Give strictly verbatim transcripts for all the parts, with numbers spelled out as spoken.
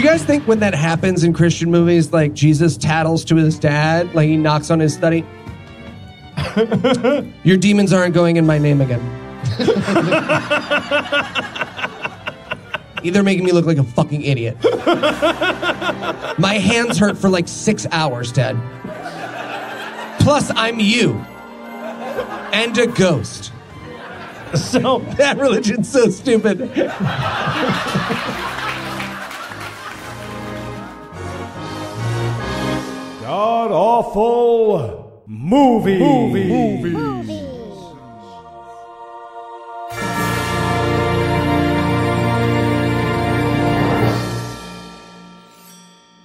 Do you guys think when that happens in Christian movies, like Jesus tattles to his dad, like he knocks on his study? Your demons aren't going in my name again. Either making me look like a fucking idiot. My hands hurt for like six hours, Dad. Plus, I'm you. And a ghost. So that religion's so stupid. God awful movie. Movie. Movie. Movie.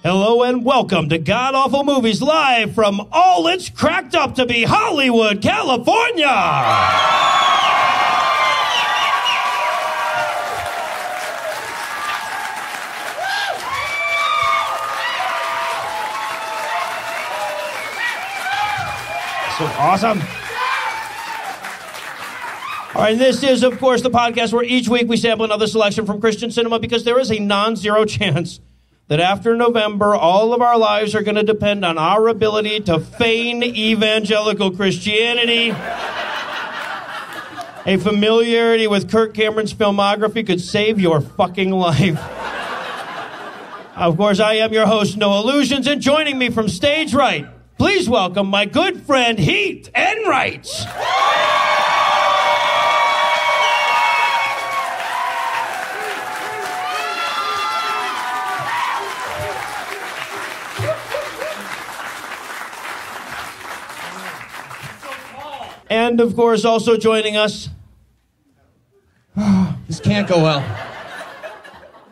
Hello and welcome to God Awful Movies, live from all it's cracked up to be, Hollywood, California. So awesome. All right, this is, of course, the podcast where each week we sample another selection from Christian cinema, because there is a non-zero chance that after November, all of our lives are going to depend on our ability to feign evangelical Christianity. A familiarity with Kirk Cameron's filmography could save your fucking life. Of course, I am your host, Noah Lugeons, and joining me from stage right, please welcome my good friend, Heath Enwright. And, of course, also joining us... This can't go well.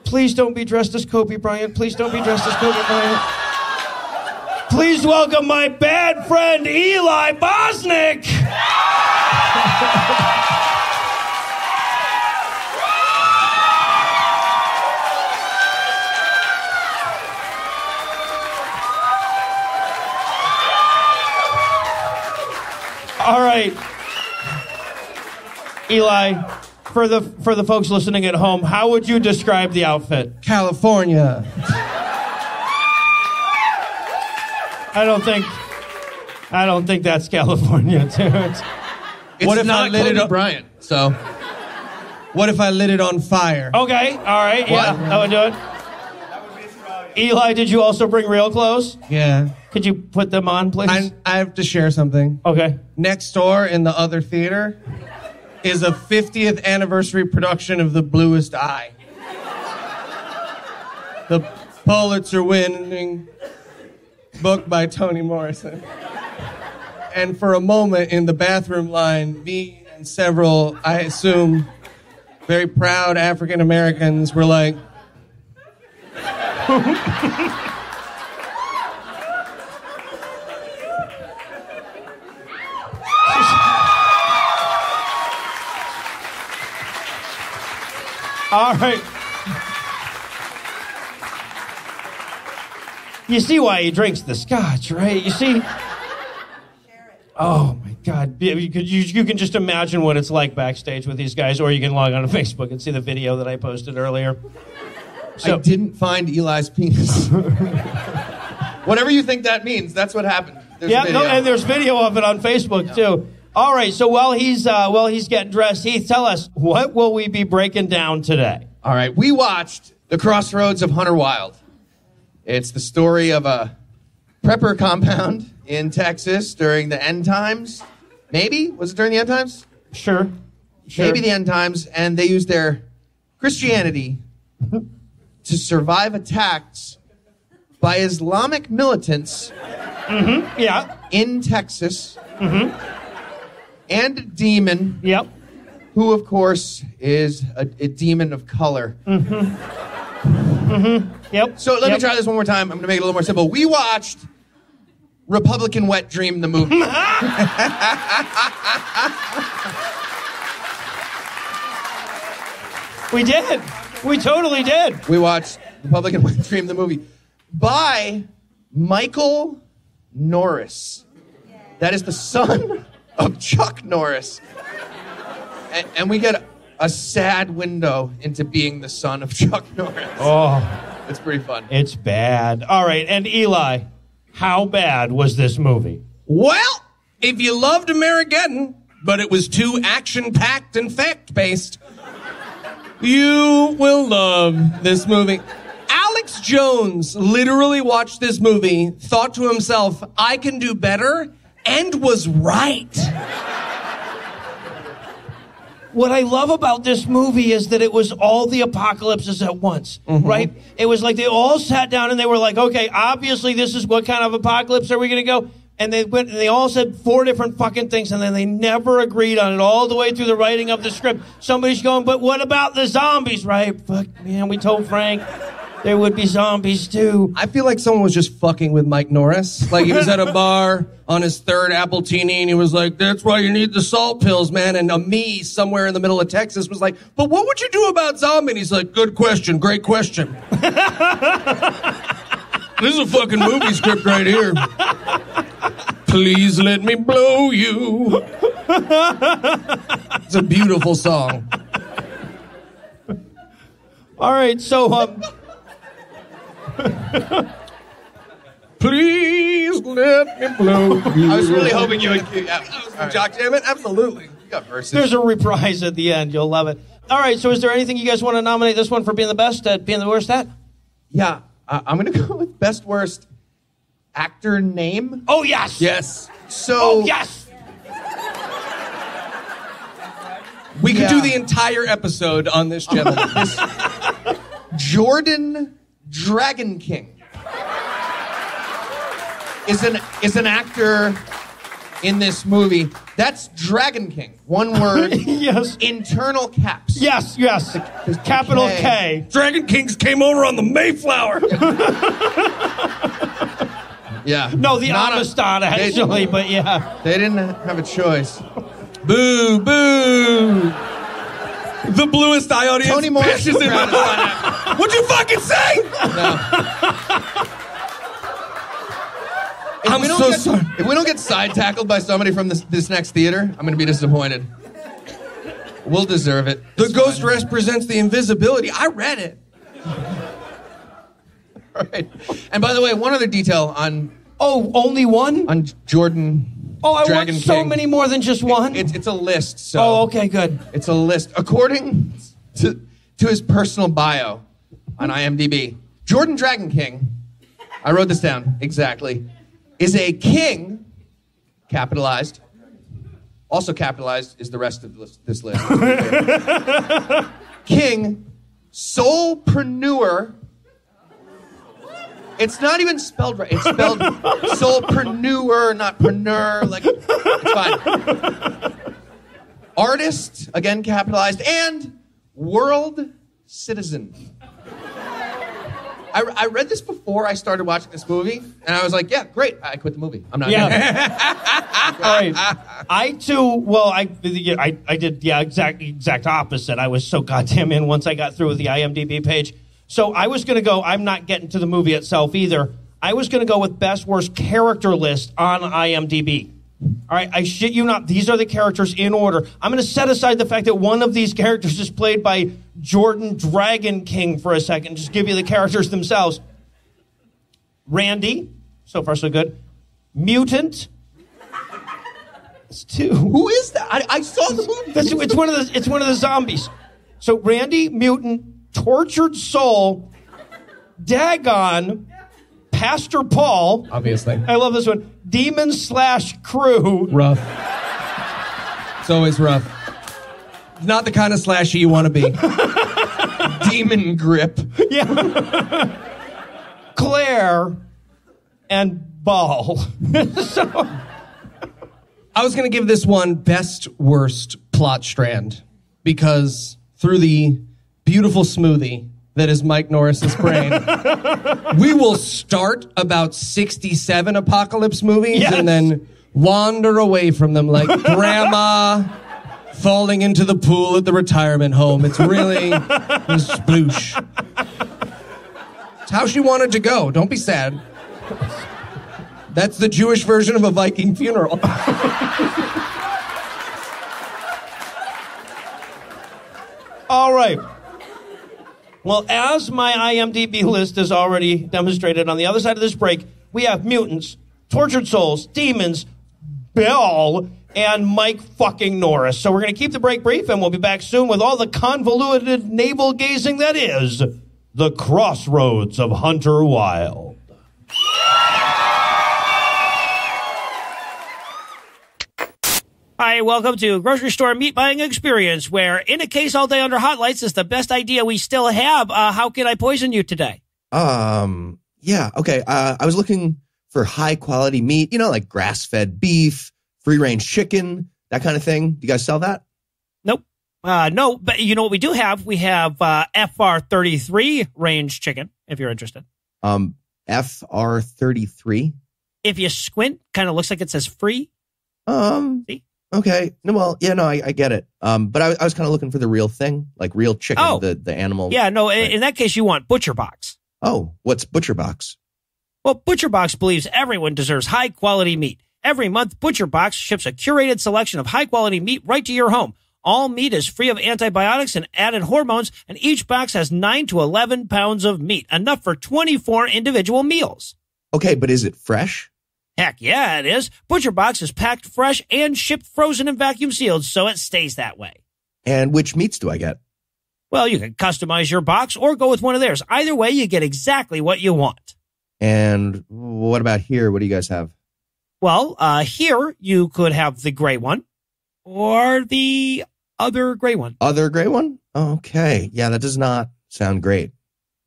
Please don't be dressed as Kobe Bryant. Please don't be dressed as Kobe Bryant. Please welcome my bad friend, Eli Bosnick. All right, Eli, for the for the folks listening at home, how would you describe the outfit? California. I don't think, I don't think that's California, dude. It's, it's what if not I lit Kobe it on Bryant? So, what if I lit it on fire? Okay, all right, yeah, what? That would do it. That would be Australia. Eli, did you also bring real clothes? Yeah. Could you put them on, please? I, I have to share something. Okay. Next door in the other theater is a fiftieth anniversary production of The Bluest Eye. The Pulitzer-winning book by Toni Morrison. And for a moment in the bathroom line, me and several, I assume, very proud African Americans were like... All right. You see why he drinks the scotch, right? You see? Oh, my God. You, could, you, you can just imagine what it's like backstage with these guys, or you can log on to Facebook and see the video that I posted earlier. So, I didn't find Eli's penis. Whatever you think that means, that's what happened. There's yeah, no, and there's video of it on Facebook, yeah. too. All right, so while he's uh, while he's getting dressed, Heath, tell us, what will we be breaking down today? All right, we watched The Crossroads of Hunter Wilde. It's the story of a prepper compound in Texas during the end times. Maybe? Was it during the end times? Sure. sure. Maybe the end times, and they used their Christianity to survive attacks by Islamic militants mm-hmm. yeah. in Texas. Mm-hmm. And a demon. Yep. Who, of course, is a, a demon of color. Mm-hmm. Mm-hmm. Yep. So let yep. me try this one more time. I'm going to make it a little more simple. We watched Republican Wet Dream, the movie. We did. We totally did. We watched Republican Wet Dream, the movie, by Michael Norris. That is the son of Chuck Norris. And, and we get a, a sad window into being the son of Chuck Norris. Oh. It's pretty fun. It's bad. All right, and Eli, how bad was this movie? Well, if you loved Amerigeddon, but it was too action-packed and fact-based, you will love this movie. Alex Jones literally watched this movie, thought to himself, I can do better, and was right. What I love about this movie is that it was all the apocalypses at once, mm-hmm. right? It was like they all sat down and they were like, okay, obviously this is what kind of apocalypse are we going to go? And they went and they all said four different fucking things, and then they never agreed on it all the way through the writing of the script. Somebody's going, but what about the zombies, right? Fuck, man, we told Frank there would be zombies too. I feel like someone was just fucking with Mike Norris. Like he was at a bar on his third Appletini and he was like, that's why you need the salt pills, man. And a me somewhere in the middle of Texas was like, but what would you do about zombies? And he's like, good question, great question. This is a fucking movie script right here. Please let me blow you. It's a beautiful song. All right, so... Um... Please let me blow you. I was really hoping you would... Yeah, right. Jock Jammit, absolutely. You got verses. There's a reprise at the end. You'll love it. All right, so is there anything you guys want to nominate this one for being the best at, being the worst at? Yeah. Uh, I'm going to go with best worst actor name. Oh, yes. Yes. So. Oh, yes. We could yeah. do the entire episode on this gentleman. This Jordan Dragon King is an, is an actor in this movie. That's Dragon King. One word. Yes. Internal caps. Yes, yes. The, the Capital K. K. Dragon Kings came over on the Mayflower. Yeah. No, the Not Amistad, a, actually, but yeah. They didn't have a choice. Boo, boo. The Bluest Eye audience Toni Morrison. In my What'd you fucking say? No. If I'm so get, sorry. If we don't get side tackled by somebody from this, this next theater, I'm going to be disappointed. We'll deserve it. The it's ghost fine. Represents the invisibility. I read it. All right. And by the way, one other detail on... Oh, only one? On Jordan Oh, I Dragon want so King. Many more than just one? It, it, it's a list, so... Oh, okay, good. It's a list. According to, to his personal bio on IMDb, Jordan Dragon King, I wrote this down exactly... is a king, capitalized, also capitalized is the rest of this list. King, soulpreneur. It's not even spelled right. It's spelled soulpreneur, not preneur. Like, it's fine. Artist, again capitalized, and world citizen. I, I read this before I started watching this movie, and I was like, yeah, great. I quit the movie. I'm not yeah. Right. I, too, well, I, I I did, yeah, exact exact opposite. I was so goddamn in once I got through with the IMDb page. So I was going to go, I'm not getting to the movie itself either. I was going to go with best worst character list on IMDb. All right, I shit you not. These are the characters in order. I'm going to set aside the fact that one of these characters is played by Jordan Dragon King for a second. Just give you the characters themselves. Randy, so far so good. Mutant. It's two. Who is that? I, I saw the movie. That's, it's one of the. It's one of the zombies. So Randy, mutant, tortured soul, Dagon, Pastor Paul. Obviously. I love this one. Demon slash crew. Rough. It's always rough. Not the kind of slasher you want to be. Demon grip. Yeah. Claire and Ball. So. I was going to give this one best worst plot strand because through the beautiful smoothie that is Mike Norris's brain. We will start about sixty-seven apocalypse movies yes. and then wander away from them like grandma falling into the pool at the retirement home. It's really a sploosh. It's how she wanted to go. Don't be sad. That's the Jewish version of a Viking funeral. All right. Well, as my IMDb list is already demonstrated, on the other side of this break, we have mutants, tortured souls, demons, Bill, and Mike fucking Norris. So we're going to keep the break brief, and we'll be back soon with all the convoluted navel-gazing that is The Crossroads of Hunter Wilde. Hi, welcome to Grocery Store Meat Buying Experience, where in a case all day under hot lights is the best idea we still have. Uh, how can I poison you today? Um, yeah, okay. Uh, I was looking for high quality meat, you know, like grass-fed beef, free-range chicken, that kind of thing. Do you guys sell that? Nope. Uh, no, but you know what we do have? We have uh, F R thirty-three range chicken, if you're interested. Um, F R thirty-three? If you squint, kind of looks like it says free. Um. See? Okay. No, well, yeah, no, I, I get it. Um, but I, I was kind of looking for the real thing, like real chicken, oh. the, the animal. Yeah, no, right. In that case, you want ButcherBox. Oh, what's ButcherBox? Well, ButcherBox believes everyone deserves high-quality meat. Every month, ButcherBox ships a curated selection of high-quality meat right to your home. All meat is free of antibiotics and added hormones, and each box has nine to eleven pounds of meat, enough for twenty-four individual meals. Okay, but is it fresh? Heck yeah, it is. ButcherBox is packed fresh and shipped frozen and vacuum sealed, so it stays that way. And which meats do I get? Well, you can customize your box or go with one of theirs. Either way, you get exactly what you want. And what about here? What do you guys have? Well, uh, here you could have the gray one or the other gray one. Other gray one? Okay. Yeah, that does not sound great.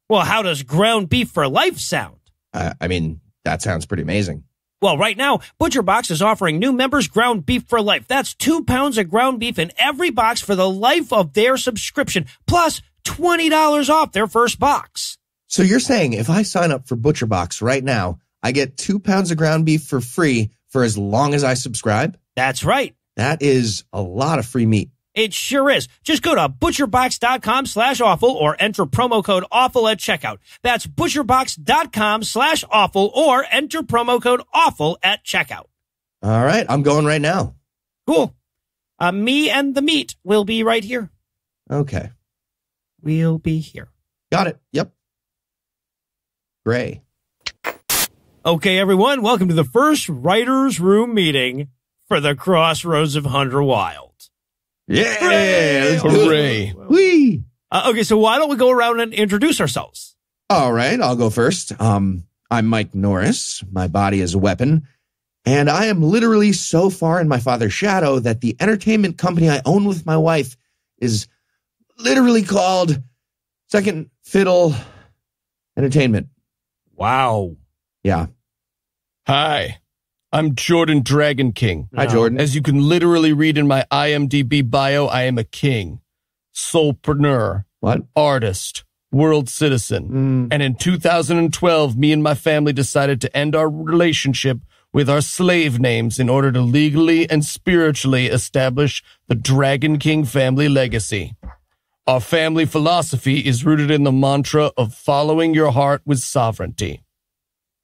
Well, how does ground beef for life sound? Uh, I mean, that sounds pretty amazing. Well, right now, ButcherBox is offering new members ground beef for life. That's two pounds of ground beef in every box for the life of their subscription, plus twenty dollars off their first box. So you're saying if I sign up for ButcherBox right now, I get two pounds of ground beef for free for as long as I subscribe? That's right. That is a lot of free meat. It sure is. Just go to butcherbox.com slash awful or enter promo code awful at checkout. That's butcherbox.com slash awful or enter promo code awful at checkout. All right. I'm going right now. Cool. Uh, me and the meat will be right here. Okay. We'll be here. Got it. Yep. Gray. Okay, everyone. Welcome to the first writer's room meeting for The Crossroads of Hunter Wilde. Yeah! Hooray! Hooray. Whee! Uh, okay, so why don't we go around and introduce ourselves? All right, I'll go first. Um, I'm Mike Norris. My body is a weapon. And I am literally so far in my father's shadow that the entertainment company I own with my wife is literally called Second Fiddle Entertainment. Wow. Yeah. Hi. I'm Jordan Dragon King. Hi, Jordan. As you can literally read in my IMDb bio, I am a king, soulpreneur, what? artist, world citizen. Mm. And in two thousand twelve, me and my family decided to end our relationship with our slave names in order to legally and spiritually establish the Dragon King family legacy. Our family philosophy is rooted in the mantra of following your heart with sovereignty.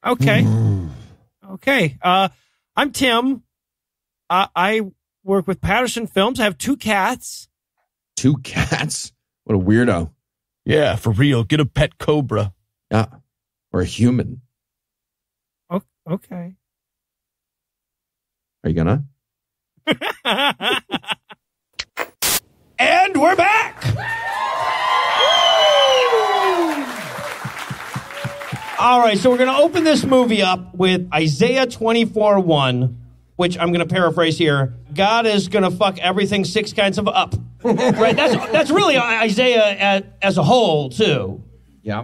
Okay. Mm. Okay, uh, I'm Tim. Uh, I work with Patterson Films. I have two cats. Two cats? What a weirdo. Yeah, for real. Get a pet cobra. Yeah, or a human. Oh, okay. Are you gonna? And we're back! All right, so we're going to open this movie up with Isaiah twenty-four one, which I'm going to paraphrase here. God is going to fuck everything six kinds of up. Right? That's that's really Isaiah as, as a whole, too. Yeah.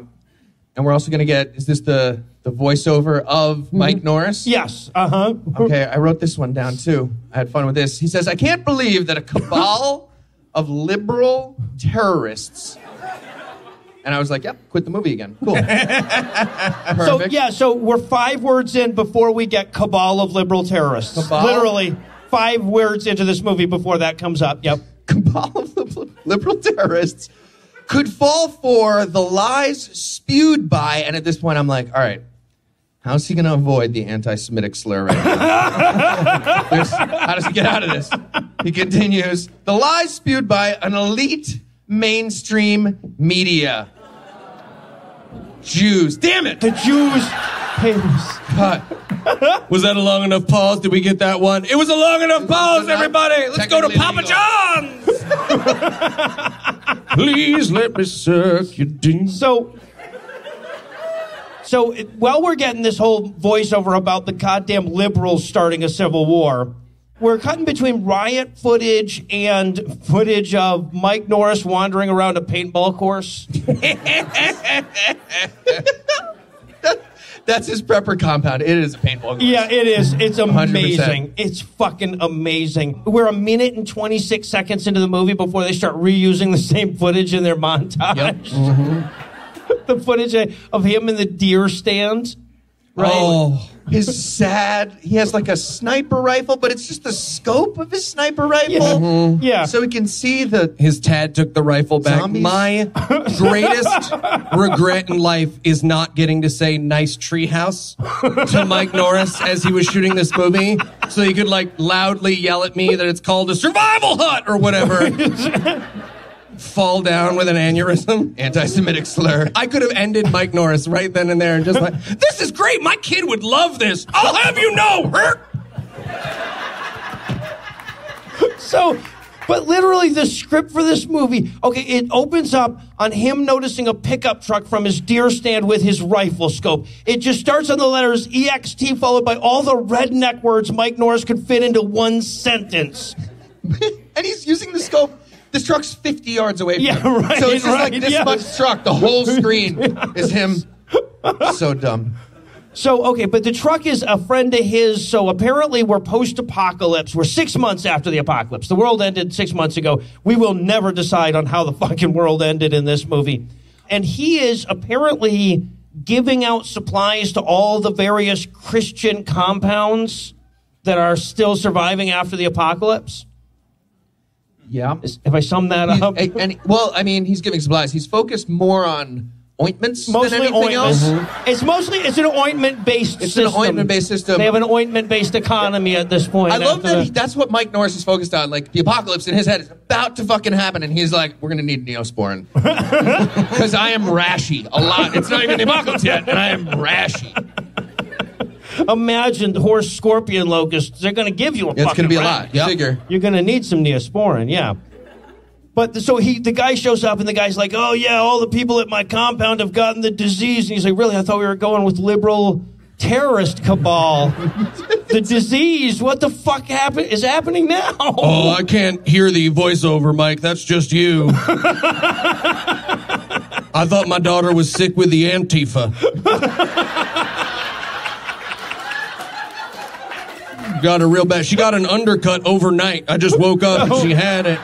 And we're also going to get, is this the, the voiceover of Mike Norris? Yes. Uh-huh. Okay, I wrote this one down, too. I had fun with this. He says, I can't believe that a cabal of liberal terrorists... And I was like, yep, quit the movie again. Cool. So, yeah, so we're five words in before we get cabal of liberal terrorists. Cabal? Literally five words into this movie before that comes up. Yep. Cabal of liberal terrorists could fall for the lies spewed by, and at this point I'm like, all right, how's he going to avoid the anti-Semitic slur right now? How does he get out of this? He continues, the lies spewed by an elite mainstream media Jews. Damn it! The Jews haters. Cut. Was that a long enough pause? Did we get that one? It was a long enough pause, everybody! Let's go to Papa John's! Please let me suck your dick. So... So it, while we're getting this whole voiceover about the goddamn liberals starting a civil war, we're cutting between riot footage and footage of Mike Norris wandering around a paintball course. that, that's his prepper compound. It is a paintball course. Yeah, it is. It's amazing. one hundred percent. It's fucking amazing. We're a minute and twenty-six seconds into the movie before they start reusing the same footage in their montage. Yep. Mm-hmm. The footage of him in the deer stand. Right? Oh, his sad. He has like a sniper rifle, but it's just the scope of his sniper rifle. Yeah. Mm-hmm. Yeah. So he can see the... His dad took the rifle back. Zombies. My greatest regret in life is not getting to say nice treehouse to Mike Norris as he was shooting this movie. So he could like loudly yell at me that it's called a survival hut or whatever. Fall down with an aneurysm, anti-Semitic slur. I could have ended Mike Norris right then and there and just like, this is great, my kid would love this. I'll have you know, her. So, but literally the script for this movie, okay, it opens up on him noticing a pickup truck from his deer stand with his rifle scope. It just starts on the letters E X T followed by all the redneck words Mike Norris could fit into one sentence. And he's using the scope. This truck's fifty yards away from yeah, him. Right, so it's just right, like this yes. much truck. The whole screen is him. So dumb. So, okay, but the truck is a friend of his. So apparently we're post-apocalypse. We're six months after the apocalypse. The world ended six months ago. We will never decide on how the fucking world ended in this movie. And he is apparently giving out supplies to all the various Christian compounds that are still surviving after the apocalypse. Yeah. Have I summed that he's, up? A, and, well, I mean, he's giving supplies. He's focused more on ointments mostly than anything ointments. else. Mm-hmm. It's mostly, it's an ointment-based system. It's an ointment-based system. They have an ointment-based economy at this point. I love that the... he, that's what Mike Norris is focused on. Like, the apocalypse in his head is about to fucking happen, and he's like, we're going to need Neosporin. Because I am rashy a lot. It's not even the apocalypse yet, and I am rashy. Imagine the horse scorpion locusts. They're going to give you a yeah, fucking It's going to be a lot. Yep. Figure. You're going to need some Neosporin, yeah. But the, so he, the guy shows up and the guy's like, oh yeah, all the people at my compound have gotten the disease. And he's like, really? I thought we were going with liberal terrorist cabal. The disease, what the fuck happen- is happening now? Oh, I can't hear the voiceover, Mike. That's just you. I thought my daughter was sick with the Antifa. Got her real bad. She got an undercut overnight. I just woke up no. and she had it.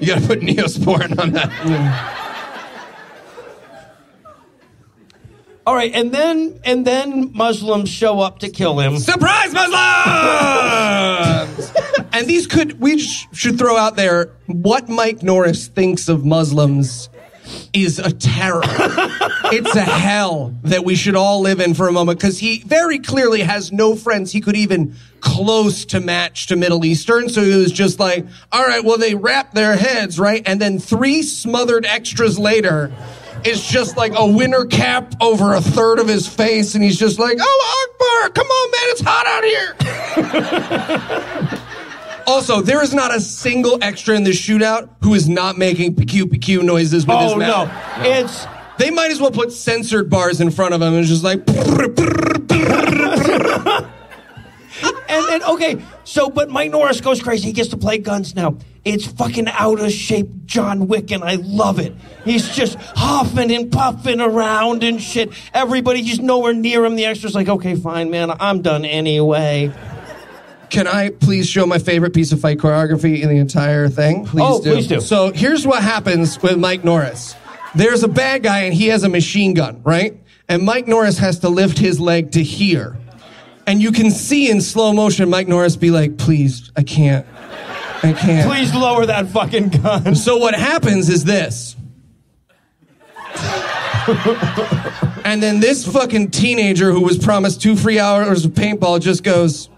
You gotta put Neosporin on that. Mm. All right, and then and then Muslims show up to kill him. Surprise, Muslims! And these could we sh- should throw out there what Mike Norris thinks of Muslims. Is a terror. It's a hell that we should all live in for a moment because he very clearly has no friends he could even close to match to Middle Eastern. So he was just like, all right, well, they wrap their heads, right? And then three smothered extras later, it's just like a winter cap over a third of his face. And he's just like, oh, Akbar, come on, man, it's hot out here. Also, there is not a single extra in this shootout who is not making P Q P Q noises with oh, his mouth. No. No. It's they might as well put censored bars in front of him. It's just like brr, brr, brr. And then okay, so but Mike Norris goes crazy. He gets to play guns now. It's fucking out of shape John Wick, and I love it. He's just huffing and puffing around and shit. Everybody, he's nowhere near him. The extra's like, okay, fine, man, I'm done anyway. Can I please show my favorite piece of fight choreography in the entire thing? Please oh, do. please do. So here's what happens with Mike Norris. There's a bad guy and he has a machine gun, right? And Mike Norris has to lift his leg to here. And you can see in slow motion Mike Norris be like, please, I can't. I can't. Please lower that fucking gun. So what happens is this. And then this fucking teenager who was promised two free hours of paintball just goes...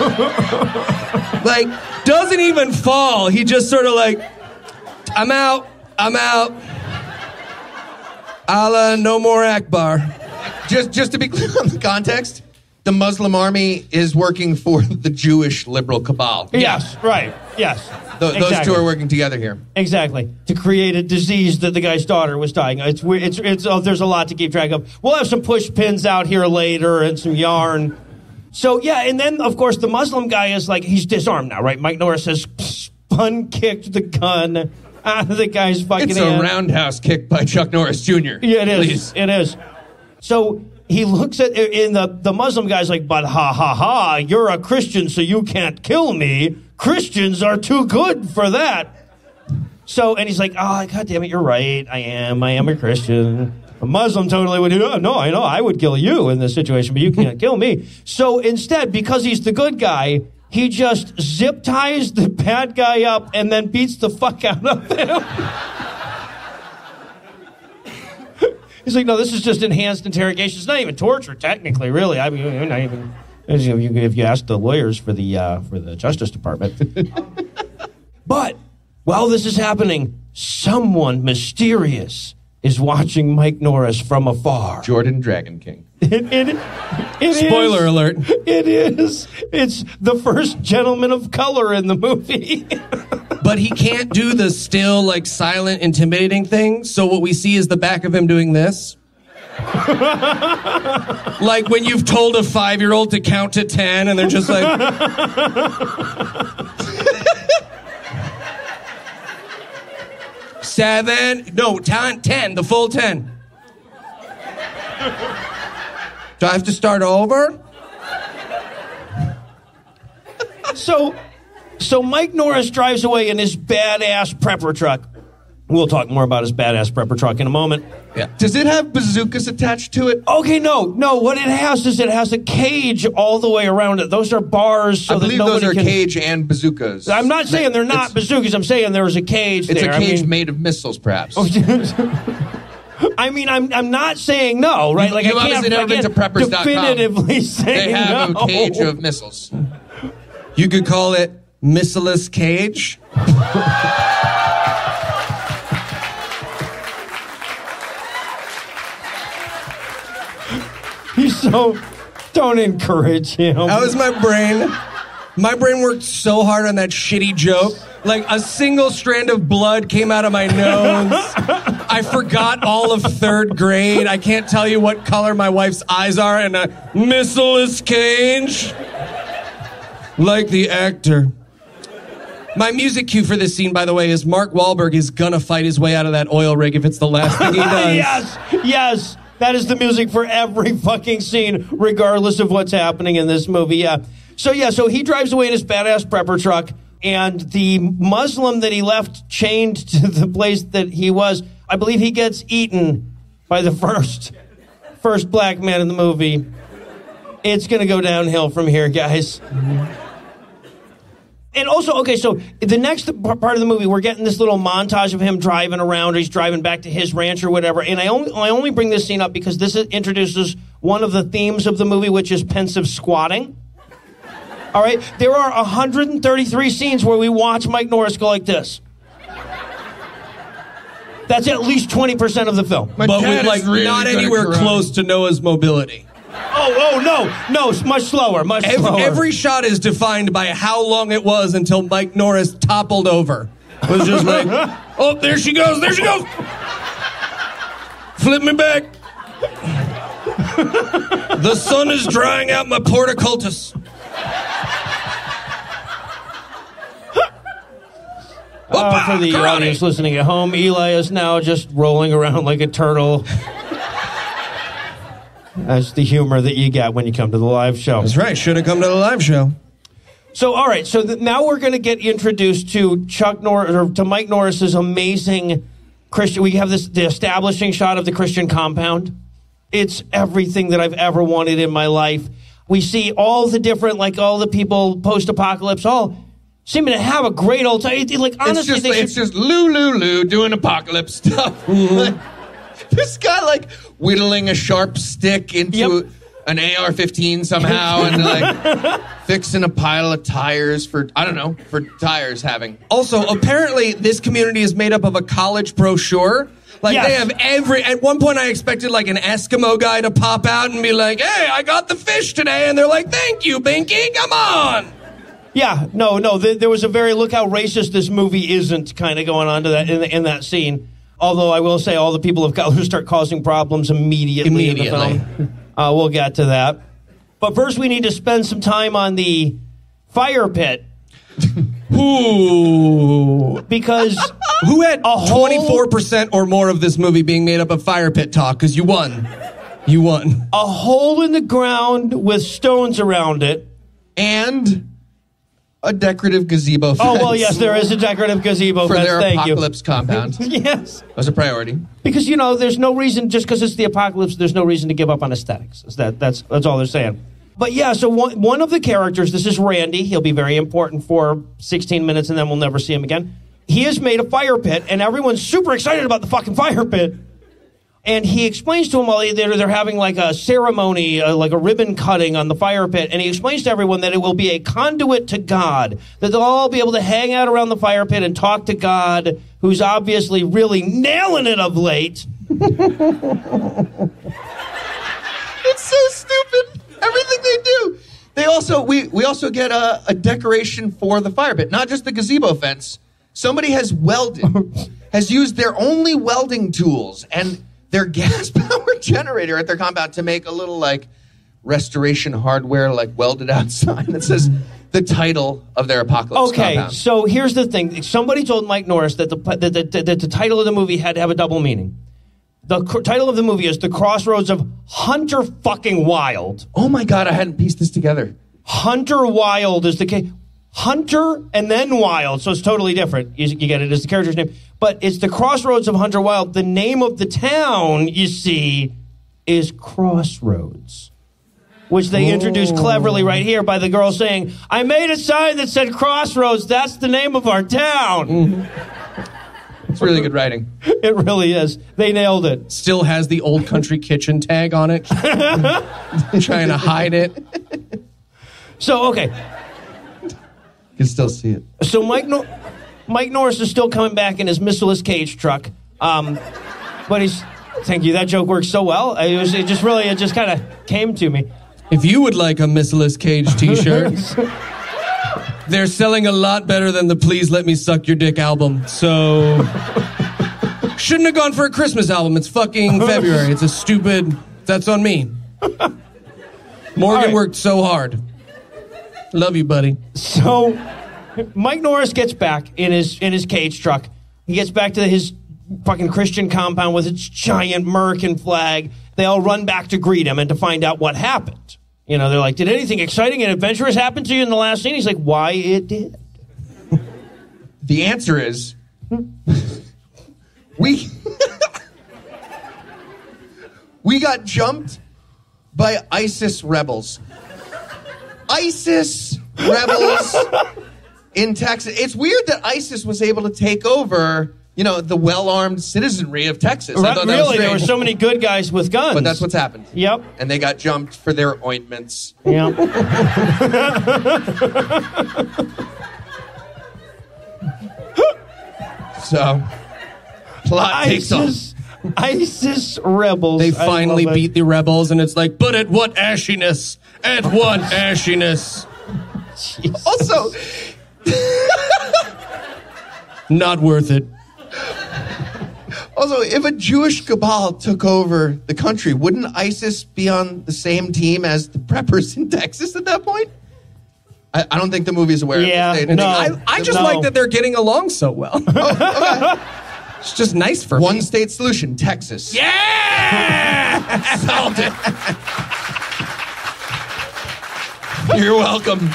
Like, doesn't even fall. He just sort of like, I'm out. I'm out. Allah, no more Akbar. Just, just to be clear on the context, the Muslim army is working for the Jewish liberal cabal. Yes, yeah. right, yes. Th exactly. Those two are working together here. Exactly, to create a disease that the guy's daughter was dying. It's, it's, it's, oh, there's a lot to keep track of. We'll have some push pins out here later and some yarn. So yeah, and then of course the Muslim guy is like, he's disarmed now, right? Mike Norris has spun-kicked the gun out of the guy's fucking It's a hand. roundhouse kick by Chuck Norris Junior Yeah, it is, Please. it is. So he looks at, in the, the Muslim guy's like, but ha ha ha, you're a Christian, so you can't kill me. Christians are too good for that. So, and he's like, oh, God damn it, you're right. I am, I am a Christian. A Muslim totally would do, no, no, I know, I would kill you in this situation, but you can't kill me. So instead, because he's the good guy, he just zip ties the bad guy up and then beats the fuck out of him. He's like, no, this is just enhanced interrogation. It's not even torture, technically, really. I mean, you're not even, if you ask the lawyers for the, uh, for the Justice Department. But while this is happening, someone mysterious is watching Mike Norris from afar. Jordan Dragon King. It, it, it Spoiler is, alert. It is. It's the first gentleman of color in the movie. But he can't do the still, like, silent, intimidating thing. So what we see is the back of him doing this. Like when you've told a five-year-old to count to ten and they're just like... Seven, no, ten, ten, the full ten. Do I have to start over? So... So Mike Norris drives away in his badass prepper truck. We'll talk more about his badass prepper truck in a moment. Yeah. Does it have bazookas attached to it? Okay, no, no. What it has is it has a cage all the way around it. Those are bars. So I believe that those are can... cage and bazookas. I'm not saying they're not it's... bazookas. I'm saying there was a cage it's there. It's a cage I mean... made of missiles, perhaps. I mean, I'm I'm not saying no, right? You, like you I can't, never I can't been to definitively say no. They have no. a cage of missiles. You could call it Missileless Cage. You so don't encourage him. That was my brain. My brain worked so hard on that shitty joke. Like a single strand of blood came out of my nose. I forgot all of third grade. I can't tell you what color my wife's eyes are in a Missileless Cage. Like the actor. My music cue for this scene, by the way, is Mark Wahlberg is gonna fight his way out of that oil rig if it's the last thing he does. Yes, yes. That is the music for every fucking scene, regardless of what's happening in this movie, yeah. So, yeah, so he drives away in his badass prepper truck, and the Muslim that he left chained to the place that he was, I believe he gets eaten by the first, first black man in the movie. It's gonna go downhill from here, guys. And also, okay, so the next part of the movie, we're getting this little montage of him driving around, or he's driving back to his ranch or whatever. And I only, I only bring this scene up because this introduces one of the themes of the movie, which is pensive squatting. All right, there are one hundred thirty-three scenes where we watch Mike Norris go like this. That's at least twenty percent of the film. My but with like really not anywhere close to Noah's mobility. Oh, oh, no, no, it's much slower, much every, slower. Every shot is defined by how long it was until Mike Norris toppled over. It was just like, oh, there she goes, there she goes. Flip me back. The sun is drying out my porticultus. Uh, for the audience listening at home, Eli is now just rolling around like a turtle. That's the humor that you get when you come to the live show. That's right. Should have come to the live show. So, all right. So now we're going to get introduced to Chuck Norris, or to Mike Norris's amazing Christian. We have this the establishing shot of the Christian compound. It's everything that I've ever wanted in my life. We see all the different, like all the people post-apocalypse, all seeming to have a great old time. Like honestly, it's just, it's just Lou-Lou-Lou doing apocalypse stuff. This guy, like, whittling a sharp stick into yep. an A R fifteen somehow and like fixing a pile of tires for, I don't know, for tires having. Also, apparently this community is made up of a college brochure. Like yes. They have every, at one point I expected like an Eskimo guy to pop out and be like, hey, I got the fish today. And they're like, thank you, Binky, come on. Yeah, no, no, th there was a very look how racist this movie isn't kind of going on to that in, the, in that scene. Although I will say all the people of color start causing problems immediately. Immediately. In the film. Uh, we'll get to that. But first we need to spend some time on the fire pit. Ooh. Because who had twenty-four percent or more of this movie being made up of fire pit talk? Because you won. You won. A hole in the ground with stones around it. And a decorative gazebo fence. Oh, well, yes, there is a decorative gazebo fence. For their Thank apocalypse you. Compound. Yes. That was a priority. Because, you know, there's no reason, just because it's the apocalypse, there's no reason to give up on aesthetics. That, that's, that's all they're saying. But, yeah, so one, one of the characters, this is Randy. He'll be very important for sixteen minutes, and then we'll never see him again. He has made a fire pit, and everyone's super excited about the fucking fire pit. And he explains to them while they're, they're having like a ceremony, uh, like a ribbon cutting on the fire pit. And he explains to everyone that it will be a conduit to God, that they'll all be able to hang out around the fire pit and talk to God, who's obviously really nailing it of late. It's so stupid. Everything they do. They also, we, we also get a, a decoration for the fire pit, not just the gazebo fence. Somebody has welded, has used their only welding tools and their gas power generator at their compound to make a little like restoration hardware, like welded out sign that says the title of their apocalypse. Okay, compound. So here's the thing. Somebody told Mike Norris that the, that, the, that the title of the movie had to have a double meaning. The title of the movie is The Crossroads of Hunter fucking Wilde. Oh my God, I hadn't pieced this together. Hunter Wilde is the case. Hunter and then Wilde, so it's totally different. You, you get it, it's the character's name. But it's The Crossroads of Hunter Wilde. The name of the town, you see, is Crossroads, which they oh. introduced cleverly right here by the girl saying, I made a sign that said Crossroads, that's the name of our town. Mm-hmm. It's really good writing. It really is. They nailed it. Still has the old country kitchen tag on it. Trying to hide it. So, okay. You still see it. So Mike, no Mike Norris is still coming back in his missileless cage truck, um, but he's. Thank you. That joke works so well. It, was, it just really, it just kind of came to me. If you would like a missileless cage T-shirt, they're selling a lot better than the "Please Let Me Suck Your Dick" album. So shouldn't have gone for a Christmas album. It's fucking February. It's a stupid. That's on me. Morgan right. worked so hard. Love you, buddy. So Mike Norris gets back in his in his cage truck. He gets back to his fucking Christian compound with its giant American flag. They all run back to greet him and to find out what happened. You know, they're like, did anything exciting and adventurous happen to you in the last scene? He's like, why, it did. The answer is, we, we got jumped by ISIS rebels. ISIS rebels in Texas. It's weird that ISIS was able to take over, you know, the well-armed citizenry of Texas. Right, I thought that really, was there were so many good guys with guns. But that's what's happened. Yep. And they got jumped for their ointments. Yep. So, plot takes off. ISIS rebels. They finally beat the rebels, and it's like, but at what ashiness? At what ashiness? Jesus. Also, not worth it. Also, if a Jewish cabal took over the country, wouldn't ISIS be on the same team as the preppers in Texas at that point? I, I don't think the movie is aware yeah, of this. No, I, I just no. like that they're getting along so well. Oh, okay. It's just nice for one me. State solution, Texas. Yeah! Solved it. You're welcome,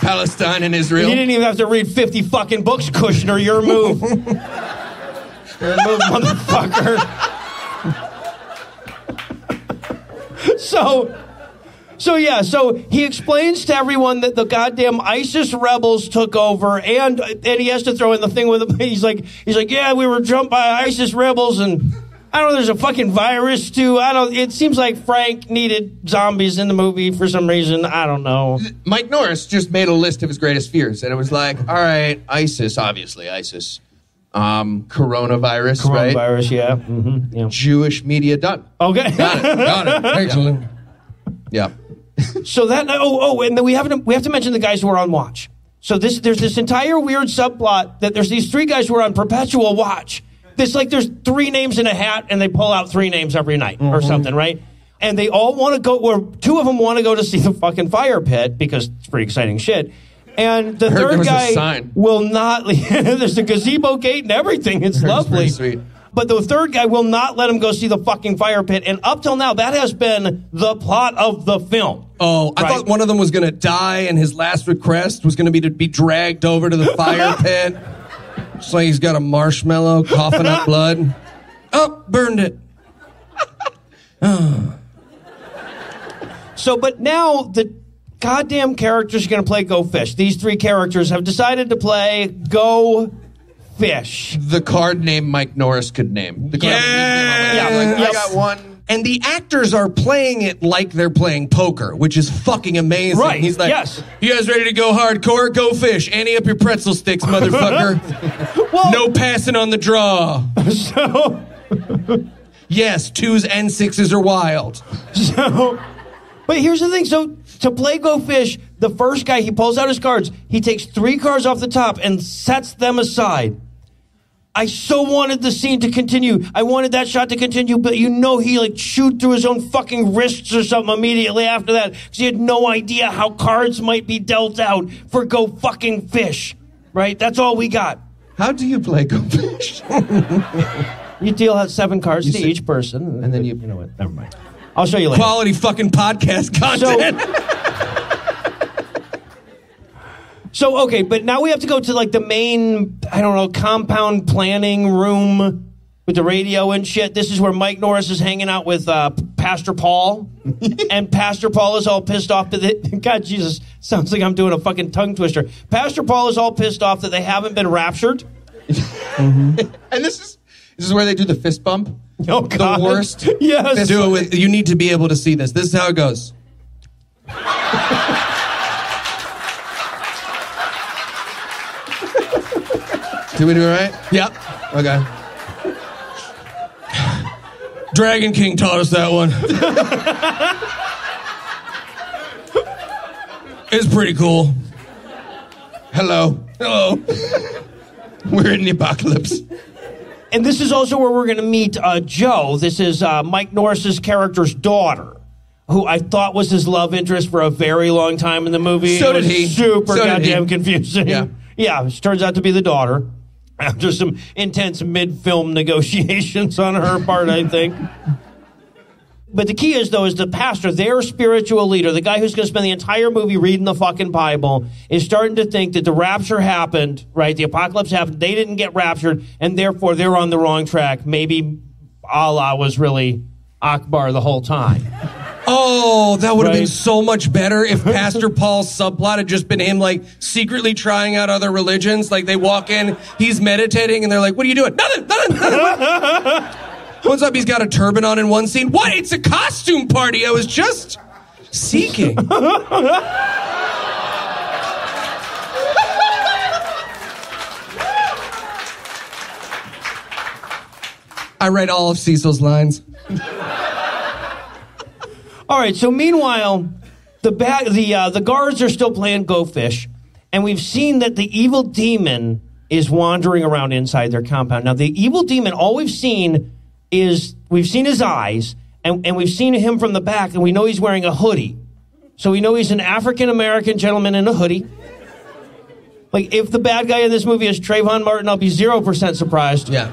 Palestine and Israel. You didn't even have to read fifty fucking books, Kushner. Your move. Your move, motherfucker. so, so yeah, so he explains to everyone that the goddamn ISIS rebels took over, and and he has to throw in the thing with him. He's like, he's like, yeah, we were jumped by ISIS rebels, and I don't know, there's a fucking virus too. I don't, it seems like Frank needed zombies in the movie for some reason. I don't know. Mike Norris just made a list of his greatest fears, and it was like, all right, ISIS, obviously, ISIS. Um, coronavirus, coronavirus right? Coronavirus, yeah. Mm-hmm, yeah. Jewish media done. Okay. Got it, got it. Excellent. Yeah. So that, oh, oh, and then we have, to, we have to mention the guys who are on watch. So this, there's this entire weird subplot that there's these three guys who are on perpetual watch. It's like there's three names in a hat, and they pull out three names every night mm-hmm. or something, right? And they all want to go, or two of them want to go to see the fucking fire pit because it's pretty exciting shit. And the third guy will not leave. There's a gazebo gate and everything. It's lovely. Sweet. But the third guy will not let him go see the fucking fire pit. And up till now, that has been the plot of the film. Oh, I right? thought one of them was going to die, and his last request was going to be to be dragged over to the fire pit. It's like he's got a marshmallow coughing up blood. Oh, burned it. Oh. So, but now the goddamn characters are going to play Go Fish. These three characters have decided to play Go Fish. The card name Mike Norris could name. The card yes. name, like, yes. I got one. And the actors are playing it like they're playing poker, which is fucking amazing. Right. He's like, yes. You guys ready to go hardcore? Go fish. Ante up your pretzel sticks, motherfucker. Well, no passing on the draw. So. Yes, twos and sixes are wild. So, but here's the thing. So to play Go Fish, the first guy, he pulls out his cards. He takes three cards off the top and sets them aside. I so wanted the scene to continue. I wanted that shot to continue, but you know he like chewed through his own fucking wrists or something immediately after that because he had no idea how cards might be dealt out for Go Fucking Fish, right? That's all we got. How do you play Go Fish? You deal out seven cards you to see, each person. And, and then you, you know what, never mind. I'll show you later. Quality fucking podcast content. So, So, okay, but now we have to go to, like, the main, I don't know, compound planning room with the radio and shit. This is where Mike Norris is hanging out with uh, Pastor Paul. And Pastor Paul is all pissed off that they, God, Jesus, sounds like I'm doing a fucking tongue twister. Pastor Paul is all pissed off that they haven't been raptured. Mm-hmm. And this is this is where they do the fist bump. Oh, God. The worst. Yes. Do it with, you need to be able to see this. This is how it goes. Did we do it right? Yep. Okay. Dragon King taught us that one. It's pretty cool. Hello. Hello. We're in the apocalypse. And this is also where we're going to meet uh, Joe. This is uh, Mike Norris's character's daughter, who I thought was his love interest for a very long time in the movie. So did he. Super so goddamn he. confusing. Yeah. Yeah, which turns out to be the daughter. After some intense mid-film negotiations on her part, I think. But the key is, though, is the pastor, their spiritual leader, the guy who's going to spend the entire movie reading the fucking Bible, is starting to think that the rapture happened, right? The apocalypse happened. They didn't get raptured, and therefore they're on the wrong track. Maybe Allah was really Akbar the whole time. Oh, that would have right. been so much better if Pastor Paul's subplot had just been him, like, secretly trying out other religions. Like, they walk in, he's meditating, and they're like, what are you doing? Nothing, nothing, nothing. What's up? He's got a turban on in one scene. What? It's a costume party. I was just seeking. I read all of Cecil's lines. All right, so meanwhile, the ba the uh, the guards are still playing Go Fish, and we've seen that the evil demon is wandering around inside their compound. Now, the evil demon, all we've seen is, we've seen his eyes, and, and we've seen him from the back, and we know he's wearing a hoodie. So we know he's an African-American gentleman in a hoodie. Like, if the bad guy in this movie is Trayvon Martin, I'll be zero percent surprised. Yeah.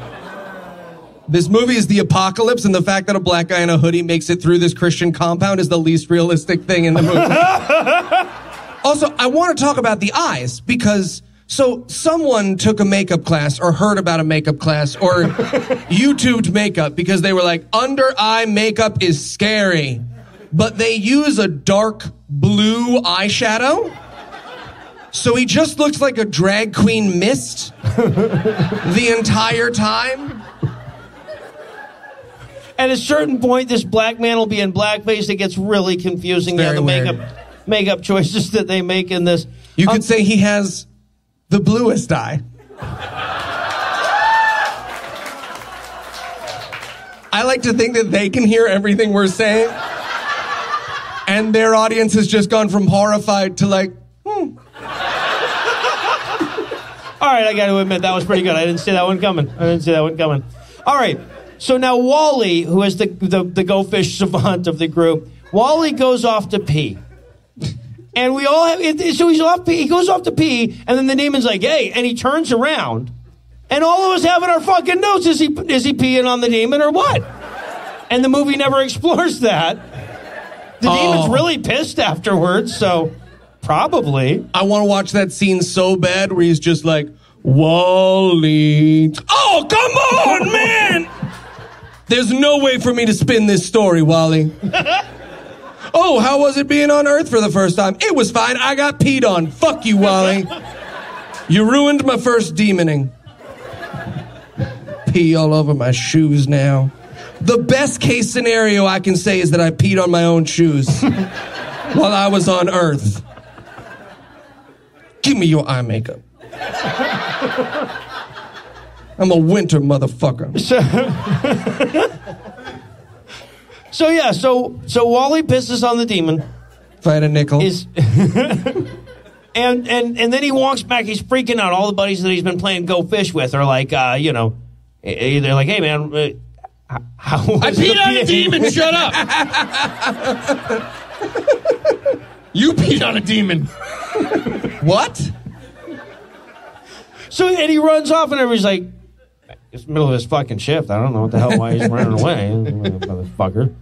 This movie is the apocalypse, and the fact that a black guy in a hoodie makes it through this Christian compound is the least realistic thing in the movie. Also, I want to talk about the eyes, because so someone took a makeup class or heard about a makeup class or YouTubed makeup because they were like, under eye makeup is scary, but they use a dark blue eyeshadow. So he just looks like a drag queen mist the entire time. At a certain point, this black man will be in blackface. It gets really confusing. Very yeah, the weird. makeup makeup choices that they make in this. You um, could say he has the bluest eye. I like to think that they can hear everything we're saying. And their audience has just gone from horrified to like, hmm. All right, I got to admit, that was pretty good. I didn't see that one coming. I didn't see that one coming. All right, so now Wally, who is the, the, the go-fish savant of the group, Wally goes off to pee. And we all have, so he's off, he goes off to pee, and then the demon's like, hey, and he turns around. And all of us have in our fucking notes, is he, is he peeing on the demon or what? And the movie never explores that. The oh. demon's really pissed afterwards, so probably. I want to watch that scene so bad where he's just like, Wally. Oh, come on, man! There's no way for me to spin this story, Wally. Oh, how was it being on Earth for the first time? It was fine. I got peed on. Fuck you, Wally. You ruined my first demoning. Pee all over my shoes now. The best case scenario I can say is that I peed on my own shoes while I was on Earth. Give me your eye makeup. I'm a winter motherfucker. So, so yeah, so so Wally pisses on the demon. If I had a nickel. Is and, and and then he walks back. He's freaking out. All the buddies that he's been playing Go Fish with are like, uh, you know, they're like, hey, man, uh, How I peed on a demon, shut up! You peed on a demon. What? So, and he runs off and everybody's like, it's the middle of his fucking shift. I don't know what the hell why he's running away. Motherfucker.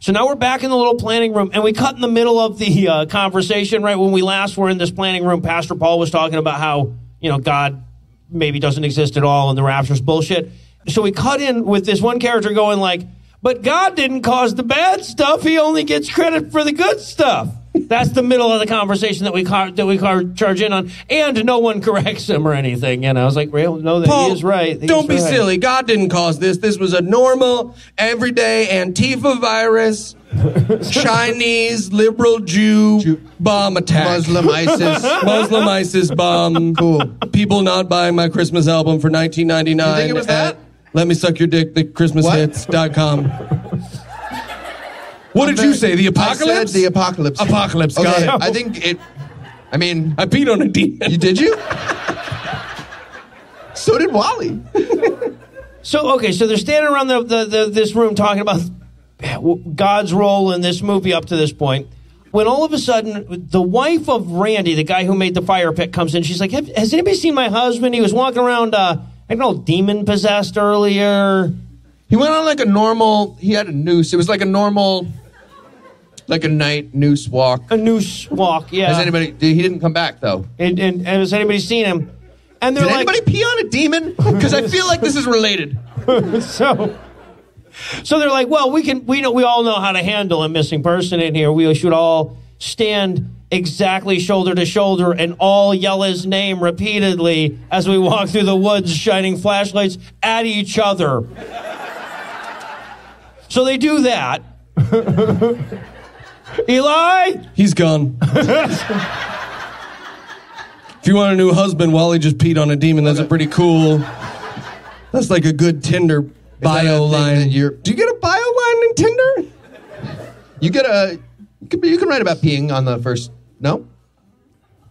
So now we're back in the little planning room, and we cut in the middle of the uh, conversation, right? When we last were in this planning room, Pastor Paul was talking about how, you know, God maybe doesn't exist at all and the rapture's bullshit. So we cut in with this one character going like, but God didn't cause the bad stuff. He only gets credit for the good stuff. That's the middle of the conversation that we car- that we car- charge in on. And no one corrects him or anything. And I was like, well, no, that Paul, he is right. He don't is right. be silly. God didn't cause this. This was a normal, everyday Antifa virus, Chinese, liberal Jew, Jew bomb attack. Muslim ISIS. Muslim ISIS bomb. Cool. People not buying my Christmas album for nineteen ninety-nine dollars. You think it was that? Let me suck your dick, the Christmas hits dot com. What did you say? The apocalypse? I said the apocalypse. Apocalypse, okay. Got it. I think it, I mean. I peed on a demon. You did you? So did Wally. So, okay, so they're standing around the, the, the this room talking about God's role in this movie up to this point. When all of a sudden, the wife of Randy, the guy who made the fire pit, comes in. She's like, has anybody seen my husband? He was walking around, uh, I don't know, demon possessed earlier. He went on like a normal, he had a noose. It was like a normal, like a night noose walk. A noose walk, yeah. Has anybody, he didn't come back though. And, and, and has anybody seen him? And they're Did like, anybody pee on a demon? Because I feel like this is related. so, so they're like, well, we can, we know, we all know how to handle a missing person in here. We should all stand exactly shoulder to shoulder and all yell his name repeatedly as we walk through the woods, shining flashlights at each other. So they do that. Eli? He's gone. If you want a new husband, Wally just peed on a demon. That's a pretty cool, that's like a good Tinder bio line. You're, do you get a bio line in Tinder? You get a, you can write about peeing on the first, no?